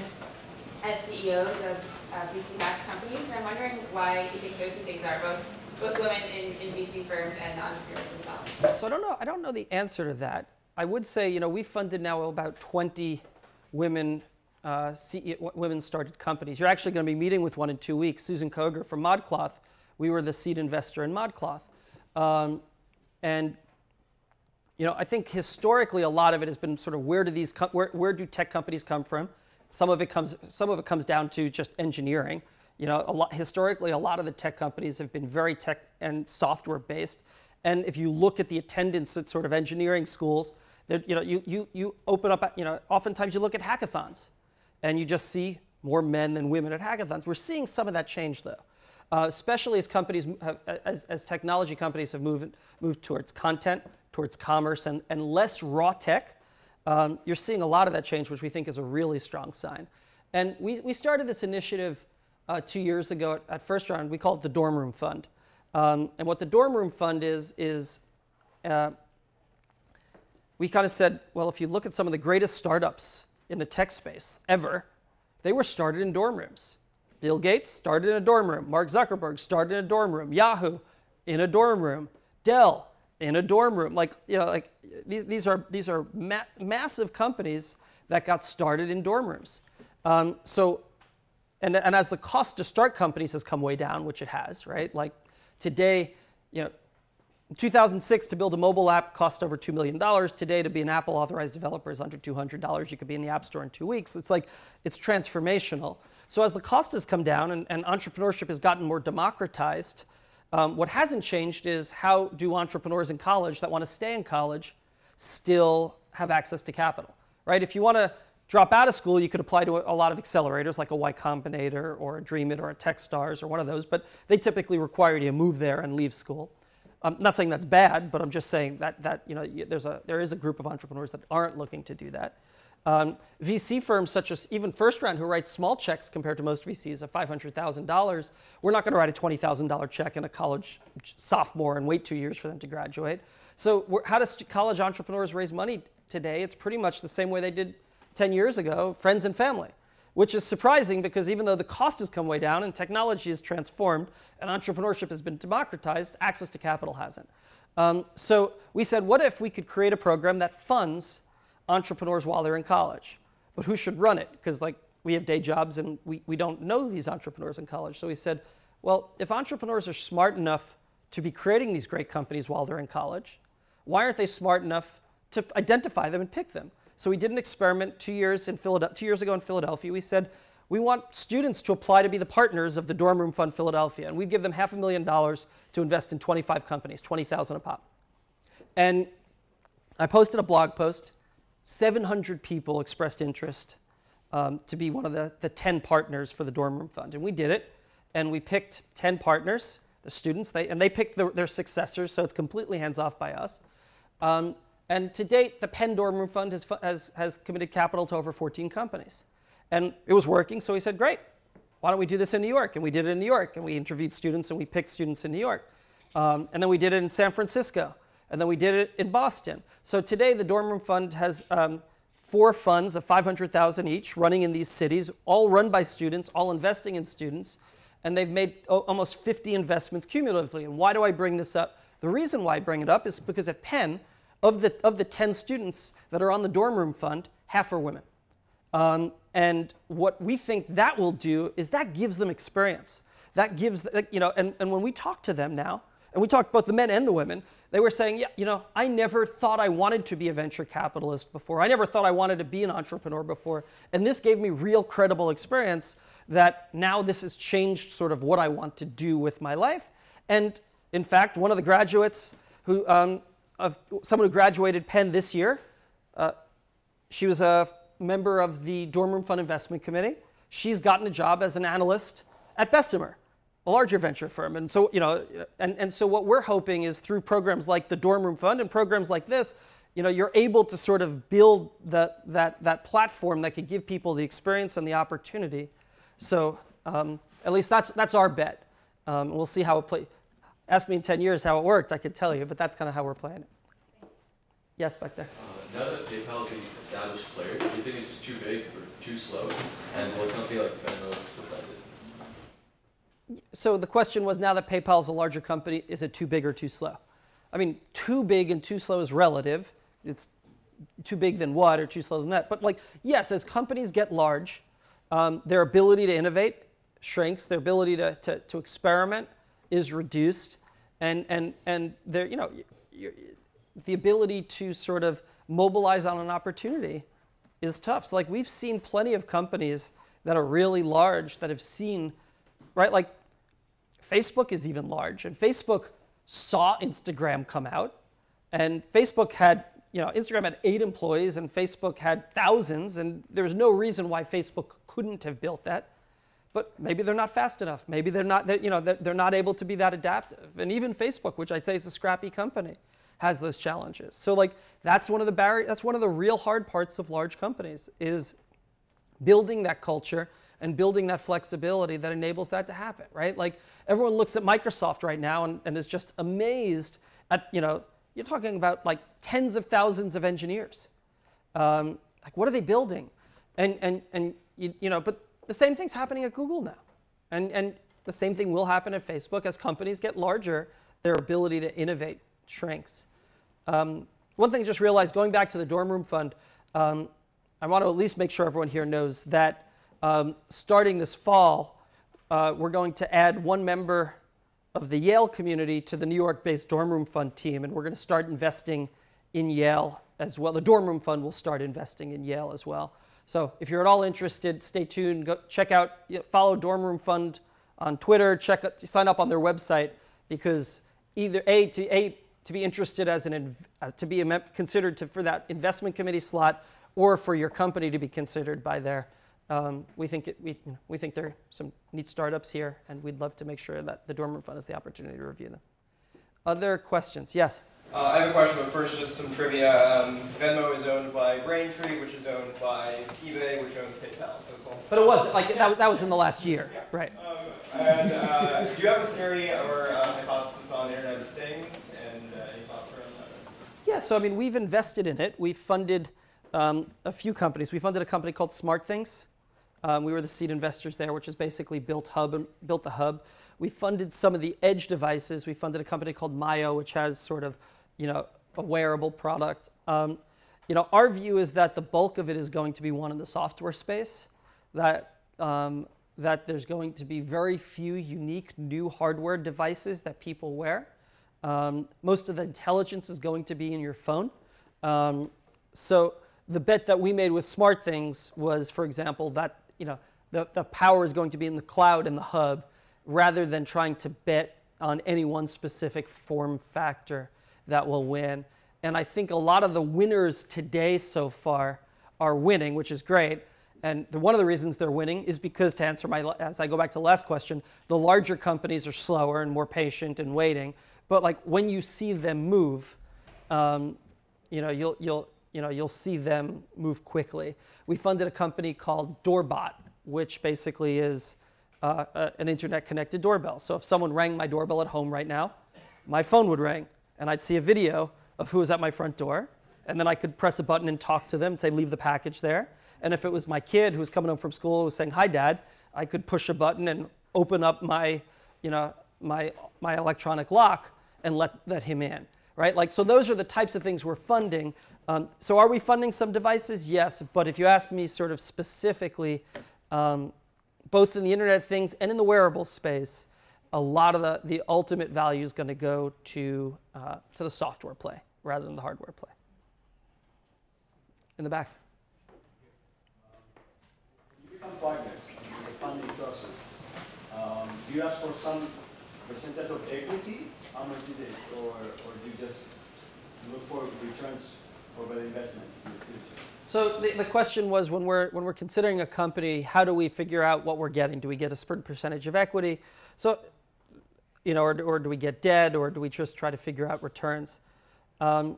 as C E Os of Uh, V C-backed companies, and I'm wondering why you think those two things are, both both women in, in V C firms and the entrepreneurs themselves. So I don't know. I don't know the answer to that. I would say, you know, we funded now about twenty women uh, C E O, women started companies. You're actually going to be meeting with one in two weeks. Susan Koger from ModCloth. We were the seed investor in ModCloth. Um, and you know, I think historically a lot of it has been sort of where do these com- where where do tech companies come from? Some of it comes some of it comes down to just engineering. You know, a lot, historically a lot of the tech companies have been very tech and software based. And if you look at the attendance at sort of engineering schools, that you know you you you open up you know oftentimes you look at hackathons, and you just see more men than women at hackathons. We're seeing some of that change though. Uh, especially as companies have, as, as technology companies have moved moved towards content, towards commerce, and, and less raw tech, um, you're seeing a lot of that change, which we think is a really strong sign. And we, we started this initiative uh, two years ago at, at First Round. We call it the Dorm Room Fund. Um, and what the Dorm Room Fund is, is uh, we kind of said, well, if you look at some of the greatest startups in the tech space ever, they were started in dorm rooms. Bill Gates started in a dorm room. Mark Zuckerberg started in a dorm room. Yahoo, in a dorm room. Dell, in a dorm room. Like you know, like these these are these are ma- massive companies that got started in dorm rooms. Um, so, and and as the cost to start companies has come way down, which it has, right? Like today, you know, in two thousand six to build a mobile app cost over two million dollars. Today to be an Apple authorized developer is under two hundred dollars. You could be in the App Store in two weeks. It's like it's transformational. So as the cost has come down and, and entrepreneurship has gotten more democratized, um, what hasn't changed is how do entrepreneurs in college that want to stay in college still have access to capital, right? If you want to drop out of school, you could apply to a, a lot of accelerators like a Y Combinator or a Dream It or a Techstars or one of those, but they typically require you to move there and leave school. I'm not saying that's bad, but I'm just saying that that you know there's a there is a group of entrepreneurs that aren't looking to do that. Um, V C firms such as even First Round, who writes small checks compared to most V Cs of five hundred thousand dollars, we're not going to write a twenty thousand dollars check in a college sophomore and wait two years for them to graduate. So we're, how does college entrepreneurs raise money today? It's pretty much the same way they did ten years ago, friends and family, which is surprising because even though the cost has come way down and technology has transformed and entrepreneurship has been democratized, access to capital hasn't. Um, so we said, what if we could create a program that funds entrepreneurs while they're in college? But who should run it? Because like we have day jobs and we, we don't know these entrepreneurs in college. So we said, well, if entrepreneurs are smart enough to be creating these great companies while they're in college, why aren't they smart enough to identify them and pick them? So we did an experiment two years in Philadelphia, two years ago in Philadelphia. We said, we want students to apply to be the partners of the Dorm Room Fund Philadelphia. And we'd give them half a million dollars to invest in twenty-five companies, twenty thousand a pop. And I posted a blog post. seven hundred people expressed interest um, to be one of the, the ten partners for the Dorm Room Fund. And we did it, and we picked ten partners, the students, they, and they picked the, their successors, so it's completely hands-off by us. Um, and to date, the Penn Dorm Room Fund has, has, has committed capital to over fourteen companies. And it was working, so we said, great, why don't we do this in New York? And we did it in New York, and we interviewed students, and we picked students in New York. Um, and then we did it in San Francisco. And then we did it in Boston. So today the Dorm Room Fund has um, four funds of five hundred thousand each running in these cities, all run by students, all investing in students. And they've made o- almost fifty investments cumulatively. And why do I bring this up? The reason why I bring it up is because at Penn, of the, of the ten students that are on the Dorm Room Fund, half are women. Um, and what we think that will do is that gives them experience. That gives, you know, and, and when we talk to them now, and we talked both the men and the women, they were saying, yeah, you know, I never thought I wanted to be a venture capitalist before. I never thought I wanted to be an entrepreneur before. And this gave me real credible experience that now this has changed sort of what I want to do with my life. And in fact, one of the graduates who, um, of someone who graduated Penn this year, uh, she was a member of the Dorm Room Fund Investment Committee. She's gotten a job as an analyst at Bessemer, a larger venture firm. And so, you know, and, and so what we're hoping is through programs like the Dorm Room Fund and programs like this, you know, you're able to sort of build that that that platform that could give people the experience and the opportunity. So um, at least that's that's our bet. Um, we'll see how it plays. Ask me in ten years how it worked, I could tell you, but that's kind of how we're playing it. Yes, back there. Uh, now that PayPal is an established player, do you think it's too big or too slow? And will a company like Venmo supplant it? So the question was, now that PayPal is a larger company, is it too big or too slow? I mean, too big and too slow is relative. It's too big than what or too slow than that. But like, yes, as companies get large, um, their ability to innovate shrinks, their ability to, to, to experiment is reduced, and, and, and their, you know, your, the ability to sort of mobilize on an opportunity is tough. So like, we've seen plenty of companies that are really large that have seen, right? Like Facebook is even large, and Facebook saw Instagram come out, and Facebook had, you know, Instagram had eight employees and Facebook had thousands, and there was no reason why Facebook couldn't have built that. But maybe they're not fast enough. Maybe they're not, you know, they're not able to be that adaptive. And even Facebook, which I'd say is a scrappy company, has those challenges. So like, that's one of the barrier, that's one of the real hard parts of large companies, is building that culture and building that flexibility that enables that to happen, right? Like, everyone looks at Microsoft right now and, and is just amazed at, you know, you're talking about like tens of thousands of engineers. Um, like, what are they building? And, and, and you, you know, but the same thing's happening at Google now. And, and the same thing will happen at Facebook. As companies get larger, their ability to innovate shrinks. Um, one thing I just realized, going back to the Dorm Room Fund, um, I want to at least make sure everyone here knows that um, starting this fall, uh, we're going to add one member of the Yale community to the New York-based Dorm Room Fund team, and we're going to start investing in Yale as well. The Dorm Room Fund will start investing in Yale as well. So if you're at all interested, stay tuned. Go check out, follow Dorm Room Fund on Twitter. Check out, sign up on their website, because either a to a to be interested as an uh, to be considered to, for that investment committee slot, or for your company to be considered by their. Um, we think it, we we think there are some neat startups here, and we'd love to make sure that the Dorm Room Fund has the opportunity to review them. Other questions? Yes. Uh, I have a question, but first just some trivia. Um, Venmo is owned by Braintree, which is owned by eBay, which owns PayPal. So it's all but it was like that, that was in the last year, yeah. Right? Um, and uh, do you have a theory or a hypothesis on the Internet of Things, and uh, any thoughts around that? Yeah, so I mean, we've invested in it. We funded um, a few companies. We funded a company called SmartThings. Um, we were the seed investors there, which is basically built hub and built the hub. We funded some of the edge devices. We funded a company called Mayo, which has sort of, you know, a wearable product. Um, you know, our view is that the bulk of it is going to be one in the software space, that, um, that there's going to be very few unique new hardware devices that people wear. Um, most of the intelligence is going to be in your phone. Um, so the bet that we made with SmartThings was, for example, that, you know, the, the power is going to be in the cloud and the hub, rather than trying to bet on any one specific form factor that will win. And I think a lot of the winners today so far are winning, which is great. And the, one of the reasons they're winning is because, to answer my, as I go back to the last question, the larger companies are slower and more patient and waiting. But like, when you see them move, um, you know, you'll you'll you know you'll see them move quickly. We funded a company called Doorbot, which basically is uh, a, an internet-connected doorbell. So if someone rang my doorbell at home right now, my phone would ring. And I'd see a video of who was at my front door, and then I could press a button and talk to them and say, leave the package there. And if it was my kid who was coming home from school who was saying, hi, Dad, I could push a button and open up my, you know, my, my electronic lock and let, let him in, right? Like, so those are the types of things we're funding. Um, so are we funding some devices? Yes, but if you ask me sort of specifically, um, both in the Internet of Things and in the wearable space, a lot of the, the ultimate value is going to go to, uh, to the software play rather than the hardware play. In the back. You become partners in the funding process. Um, do you ask for some percentage of equity? How much is it? Or, or do you just look for returns for the investment in the future? So the, the question was, when we're, when we're considering a company, how do we figure out what we're getting? Do we get a certain percentage of equity? So, you know, or, or do we get debt, or do we just try to figure out returns? Um,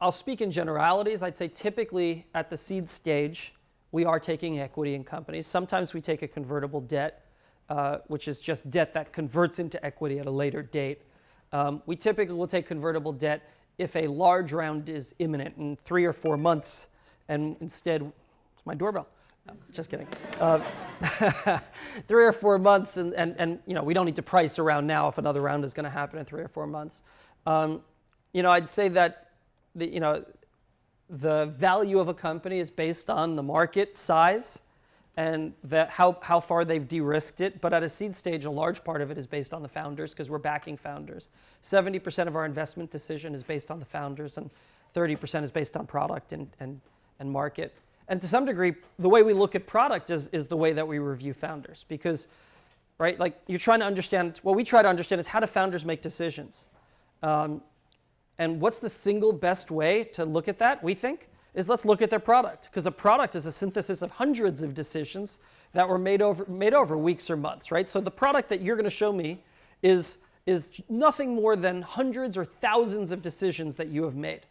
I'll speak in generalities. I'd say typically at the seed stage, we are taking equity in companies. Sometimes we take a convertible debt, uh, which is just debt that converts into equity at a later date. Um, we typically will take convertible debt if a large round is imminent in three or four months. And instead, it's my doorbell. No, just kidding. Uh, three or four months, and, and, and you know, we don't need to price around now if another round is going to happen in three or four months. Um, you know, I'd say that the, you know, the value of a company is based on the market size and that how, how far they've de-risked it. But at a seed stage, a large part of it is based on the founders because we're backing founders. seventy percent of our investment decision is based on the founders, and thirty percent is based on product and, and, and market. And to some degree, the way we look at product is, is the way that we review founders. Because, right, like you're trying to understand, what we try to understand is how do founders make decisions? Um, and what's the single best way to look at that, we think, is let's look at their product. Because a product is a synthesis of hundreds of decisions that were made over, made over weeks or months, right? So the product that you're going to show me is, is nothing more than hundreds or thousands of decisions that you have made.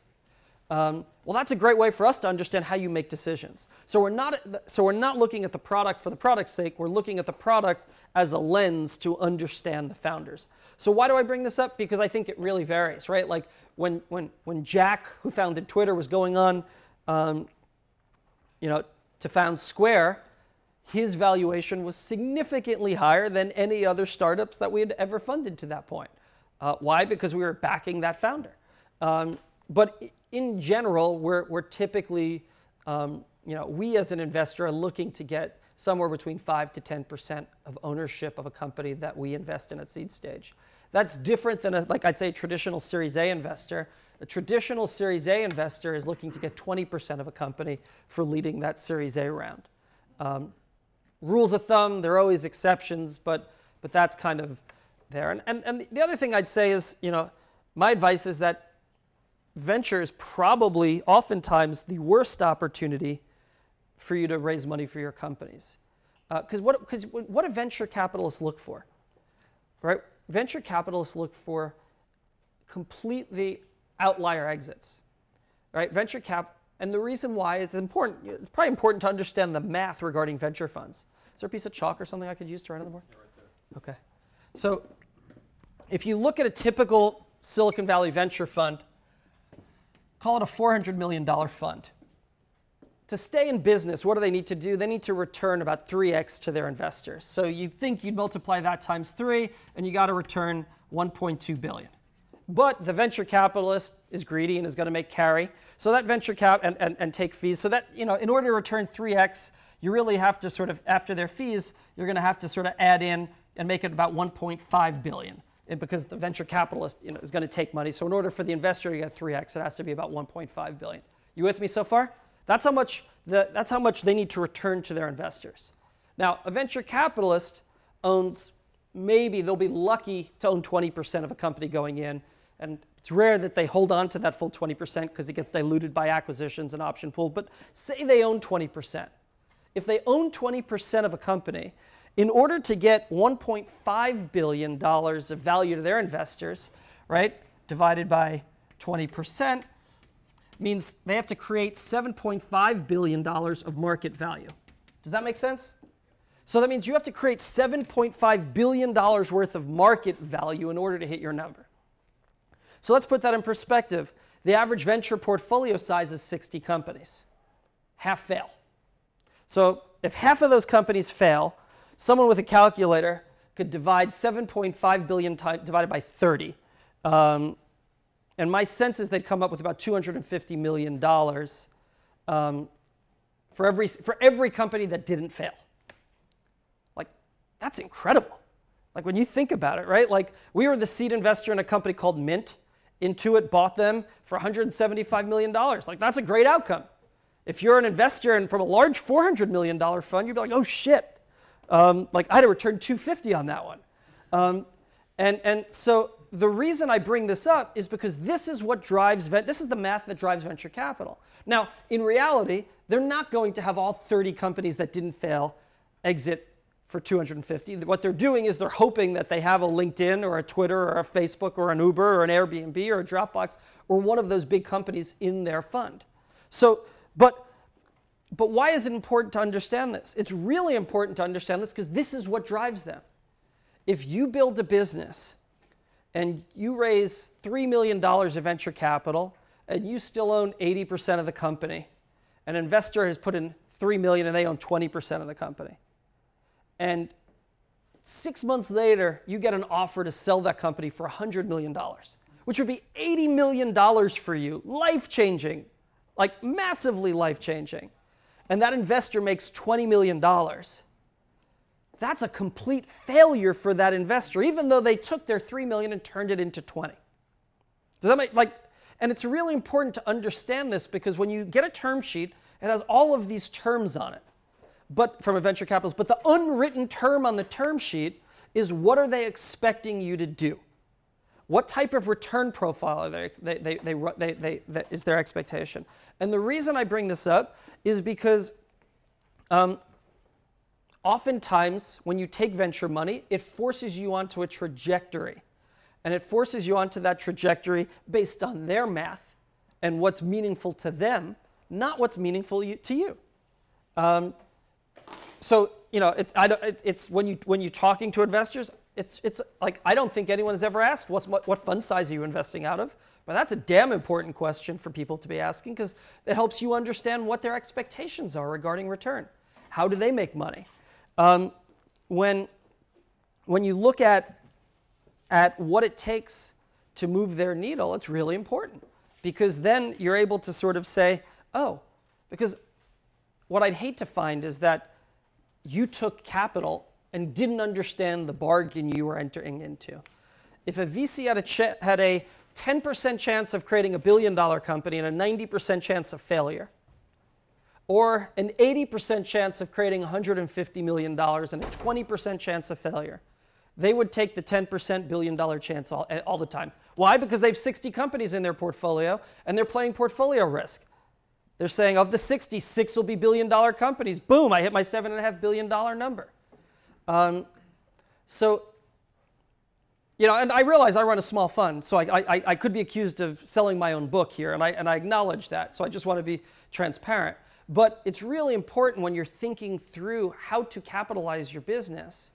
Um, well, that's a great way for us to understand how you make decisions. So we're not so we're not looking at the product for the product's sake. We're looking at the product as a lens to understand the founders. So why do I bring this up? Because I think it really varies, right? Like when when when Jack, who founded Twitter, was going on, um, you know, to found Square, his valuation was significantly higher than any other startups that we had ever funded to that point. Uh, why? Because we were backing that founder. Um, but in general, we're, we're typically, um, you know, we as an investor are looking to get somewhere between five to ten percent of ownership of a company that we invest in at seed stage. That's different than, a, like I'd say, a traditional Series A investor. A traditional Series A investor is looking to get twenty percent of a company for leading that Series A round. Um, rules of thumb, there are always exceptions, but, but that's kind of there. And, and, and the other thing I'd say is, you know, my advice is that venture is probably oftentimes the worst opportunity for you to raise money for your companies. Because uh, what, what do venture capitalists look for? Right? Venture capitalists look for completely outlier exits. Right? Venture cap, and the reason why it's important, it's probably important to understand the math regarding venture funds. Is there a piece of chalk or something I could use to write on the board? Yeah, right there. Okay. So if you look at a typical Silicon Valley venture fund, call it a four hundred million dollar fund. To stay in business, what do they need to do? They need to return about three X to their investors. So you'd think you'd multiply that times three, and you got to return one point two billion dollars. But the venture capitalist is greedy and is going to make carry. So that venture cap and, and, and take fees. So that, you know, in order to return three X, you really have to sort of, after their fees, you're going to have to sort of add in and make it about one point five billion dollars. Because the venture capitalist, you know, is going to take money. So in order for the investor to get three X, it has to be about one point five billion dollars. You with me so far? That's how much the, that's how much they need to return to their investors. Now, a venture capitalist owns, maybe they'll be lucky to own twenty percent of a company going in. And it's rare that they hold on to that full twenty percent because it gets diluted by acquisitions and option pool. But say they own twenty percent. If they own twenty percent of a company, in order to get one point five billion dollars of value to their investors, right, divided by twenty percent, means they have to create seven point five billion dollars of market value. Does that make sense? So that means you have to create seven point five billion dollars worth of market value in order to hit your number. So let's put that in perspective. The average venture portfolio size is sixty companies. Half fail. So if half of those companies fail, someone with a calculator could divide seven point five billion divided by thirty. Um, and my sense is they'd come up with about two hundred fifty million dollars um, for, every, for every company that didn't fail. Like, that's incredible. Like, when you think about it, right? Like, we were the seed investor in a company called Mint. Intuit bought them for one hundred seventy-five million dollars. Like, that's a great outcome. If you're an investor and from a large four hundred million dollar fund, you'd be like, oh, shit. Um, like I had to return two hundred fifty on that one. Um, and, and so the reason I bring this up is because this is what drives, this is the math that drives venture capital. Now, in reality, they're not going to have all thirty companies that didn't fail exit for two hundred fifty. What they're doing is they're hoping that they have a LinkedIn or a Twitter or a Facebook or an Uber or an Airbnb or a Dropbox or one of those big companies in their fund. So, but But why is it important to understand this? It's really important to understand this because this is what drives them. If you build a business and you raise three million dollars of venture capital and you still own eighty percent of the company, an investor has put in three million dollars and they own twenty percent of the company. And six months later, you get an offer to sell that company for one hundred million dollars, which would be eighty million dollars for you, life-changing. like massively life-changing, and that investor makes twenty million dollars, that's a complete failure for that investor, even though they took their three million dollars and turned it into twenty. Does that make, like, and it's really important to understand this, because when you get a term sheet, it has all of these terms on it, but from a venture capitalist, but the unwritten term on the term sheet is what are they expecting you to do? What type of return profile are they, they, they, they, they, they, they, is their expectation? And the reason I bring this up is because um, oftentimes when you take venture money, it forces you onto a trajectory. And it forces you onto that trajectory based on their math and what's meaningful to them, not what's meaningful you, to you. Um, so you know, it, I don't, it, it's when you when you're talking to investors, it's it's like I don't think anyone has ever asked what's what, what fund size are you investing out of, but that's a damn important question for people to be asking, because it helps you understand what their expectations are regarding return. How do they make money? Um, when when you look at at what it takes to move their needle, it's really important, because then you're able to sort of say, oh, because what I'd hate to find is that you took capital and didn't understand the bargain you were entering into. If a V C had a ch- had a ten percent chance of creating a billion dollar company and a ninety percent chance of failure, or an eighty percent chance of creating one hundred fifty million dollars and a twenty percent chance of failure, they would take the ten percent billion dollar chance all, all the time. Why? Because they have sixty companies in their portfolio and they're playing portfolio risk. They're saying of the sixty, six will be billion dollar companies. Boom, I hit my seven and a half billion dollar number. Um, so, you know, and I realize I run a small fund, so I, I, I could be accused of selling my own book here, and I, and I acknowledge that, so I just want to be transparent. But it's really important when you're thinking through how to capitalize your business,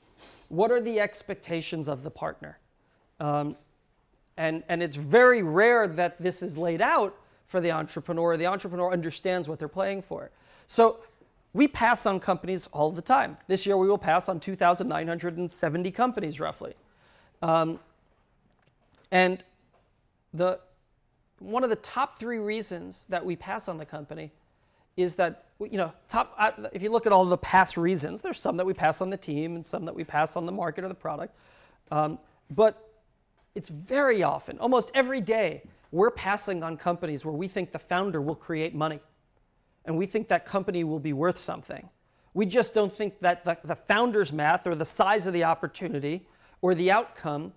what are the expectations of the partner? Um, and, and it's very rare that this is laid out for the entrepreneur. The entrepreneur understands what they're playing for. So we pass on companies all the time. This year we will pass on two thousand nine hundred seventy companies roughly. Um, and the, one of the top three reasons that we pass on the company is that, you know, top, if you look at all the past reasons, there's some that we pass on the team and some that we pass on the market or the product. Um, but it's very often, almost every day, we're passing on companies where we think the founder will create money and we think that company will be worth something. We just don't think that the, the founder's math or the size of the opportunity or the outcome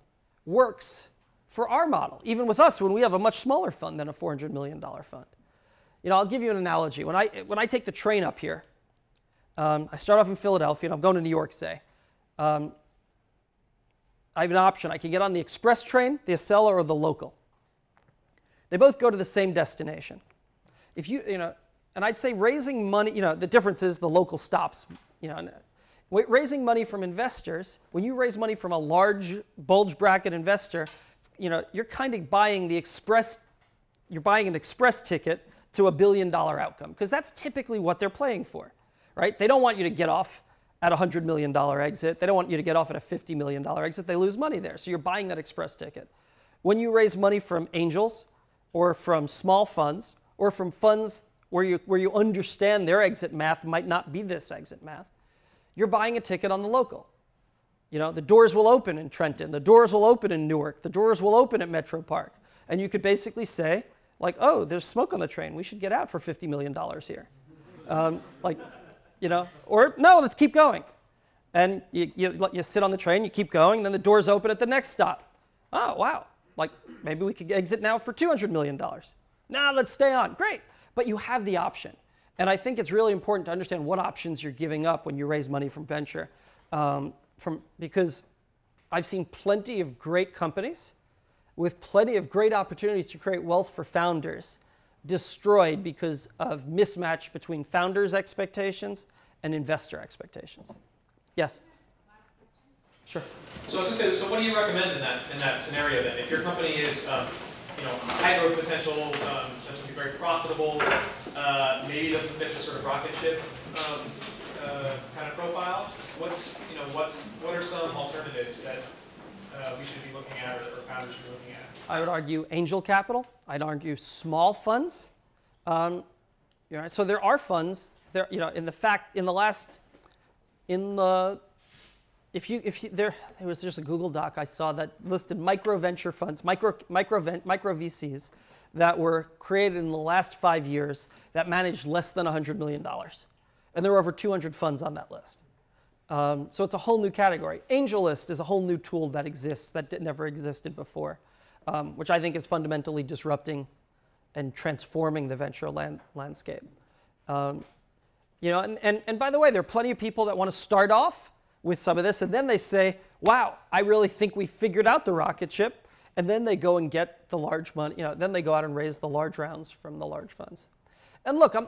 works for our model, even with us when we have a much smaller fund than a four hundred million dollar fund. You know, I'll give you an analogy. When I, when I take the train up here, um, I start off in Philadelphia and I'm going to New York, say. Um, I have an option. I can get on the express train, the Acela, or the local. They both go to the same destination. If you, you know, and I'd say raising money, you know, the difference is the local stops, you know, raising money from investors, when you raise money from a large bulge bracket investor, you know, you're kind of buying the express, you're buying an express ticket to a billion dollar outcome, because that's typically what they're playing for, right? They don't want you to get off at a hundred million dollar exit. They don't want you to get off at a fifty million dollar exit. They lose money there. So you're buying that express ticket. When you raise money from angels, or from small funds, or from funds where you, where you understand their exit math might not be this exit math, you're buying a ticket on the local. You know, the doors will open in Trenton, the doors will open in Newark, the doors will open at Metro Park. And you could basically say, like, oh, there's smoke on the train, we should get out for fifty million dollars here. Um, like, you know, or no, let's keep going. And you, you, you sit on the train, you keep going, then the doors open at the next stop. Oh, wow. Like, maybe we could exit now for two hundred million dollars. Nah, let's stay on. Great. But you have the option. And I think it's really important to understand what options you're giving up when you raise money from venture. Um, from, because I've seen plenty of great companies with plenty of great opportunities to create wealth for founders destroyed because of mismatch between founders' expectations and investor expectations. Yes? Sure. So I was going to say, so what do you recommend in that in that scenario then? If your company is, um, you know, high growth potential, um, potentially very profitable, uh, maybe doesn't fit the sort of rocket ship um, uh, kind of profile. What's, you know, what's what are some alternatives that uh, we should be looking at, or founders should be looking at? I would argue angel capital. I'd argue small funds. Um, You know, so there are funds. There, you know, in the fact, in the last, in the, if you, if you, there, there was just a Google Doc I saw that listed micro venture funds, micro micro micro V Cs that were created in the last five years that managed less than one hundred million dollars, and there were over two hundred funds on that list. Um, so it's a whole new category. AngelList is a whole new tool that exists that did, never existed before, um, which I think is fundamentally disrupting and transforming the venture land, landscape. Um, you know, and, and, and by the way, there are plenty of people that want to start off with some of this, and then they say, wow, I really think we figured out the rocket ship, and then they go and get the large money, you know, then they go out and raise the large rounds from the large funds. And look, I'm,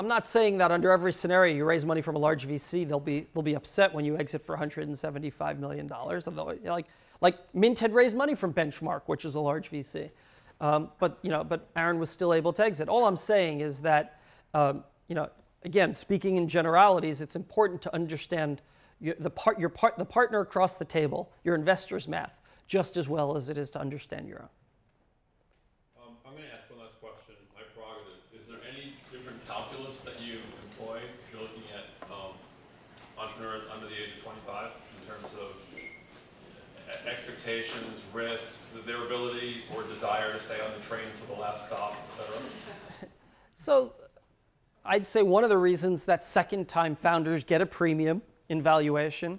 I'm not saying that under every scenario you raise money from a large V C, they'll be, they'll be upset when you exit for one hundred seventy-five million dollars. Although, you know, like, like Mint had raised money from Benchmark, which is a large V C. Um, but, you know, but Aaron was still able to exit. All I'm saying is that, um, you know, again, speaking in generalities, it's important to understand your, the, part, your part, the partner across the table, your investor's math, just as well as it is to understand your own. Expectations, risk, their ability or desire to stay on the train to the last stop, et cetera? So I'd say one of the reasons that second-time founders get a premium in valuation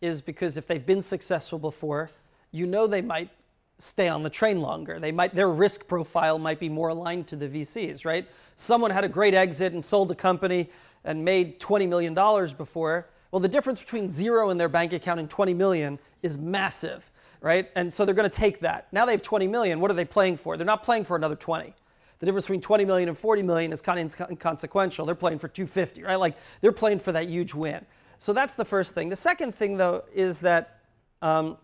is because if they've been successful before, you know they might stay on the train longer. They might, their risk profile might be more aligned to the V Cs, right? Someone had a great exit and sold the company and made twenty million dollars before. Well, the difference between zero in their bank account and twenty million is massive, right? And so they're going to take that. Now they have twenty million. What are they playing for? They're not playing for another twenty. The difference between twenty million and forty million is kind of inconsequential. They're playing for two fifty, right? Like they're playing for that huge win. So that's the first thing. The second thing, though, is that um,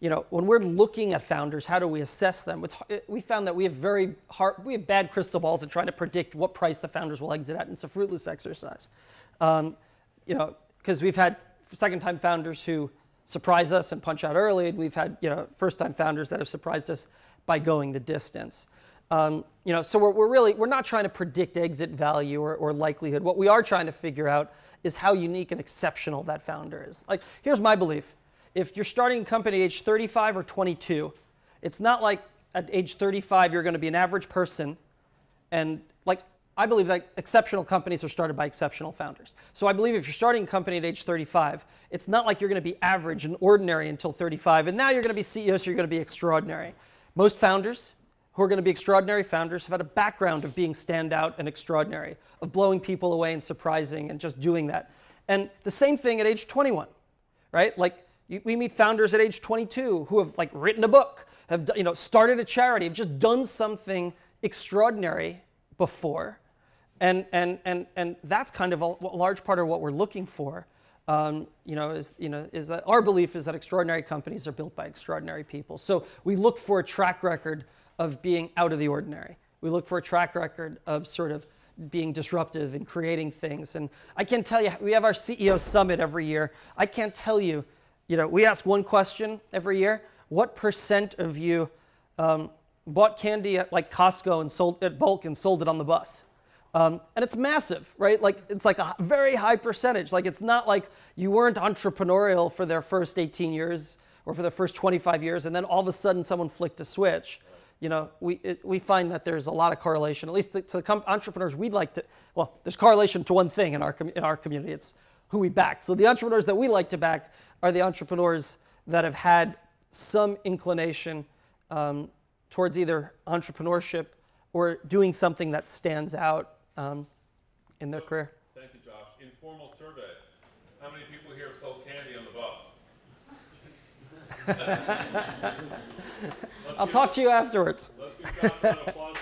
you know, when we're looking at founders, how do we assess them? We found that we have very hard, we have bad crystal balls in trying to predict what price the founders will exit at. And it's a fruitless exercise. Um, You know, because we've had second-time founders who surprise us and punch out early, and we've had, you know, first-time founders that have surprised us by going the distance. Um, you know, so we're, we're really, we're not trying to predict exit value or, or likelihood. What we are trying to figure out is how unique and exceptional that founder is. Like, here's my belief. If you're starting a company at age thirty-five or twenty-two, it's not like at age thirty-five you're going to be an average person and, like, I believe that exceptional companies are started by exceptional founders. So I believe if you're starting a company at age thirty-five, it's not like you're going to be average and ordinary until thirty-five, and now you're going to be C E O, so you're going to be extraordinary. Most founders who are going to be extraordinary founders have had a background of being standout and extraordinary, of blowing people away and surprising and just doing that. And the same thing at age twenty-one, right? Like you, we meet founders at age twenty-two who have like written a book, have you know started a charity, have just done something extraordinary before. And, and, and, and that's kind of a large part of what we're looking for, um, you know, is, you know, is that our belief is that extraordinary companies are built by extraordinary people. So we look for a track record of being out of the ordinary. We look for a track record of sort of being disruptive and creating things. And I can't tell you, we have our C E O summit every year. I can't tell you, you know, we ask one question every year. What percent of you um, bought candy at like Costco and sold at bulk and sold it on the bus? Um, and it's massive, right? Like it's like a very high percentage. Like it's not like you weren't entrepreneurial for their first eighteen years or for the first twenty-five years, and then all of a sudden someone flicked a switch. You know, we it, we find that there's a lot of correlation. At least the, to the com entrepreneurs we'd like to. Well, there's correlation to one thing in our com in our community. It's who we back. So the entrepreneurs that we like to back are the entrepreneurs that have had some inclination um, towards either entrepreneurship or doing something that stands out Um, in their so, career. Thank you, Josh. Informal survey. How many people here have sold candy on the bus? I'll talk to you afterwards. Let's give Josh an applause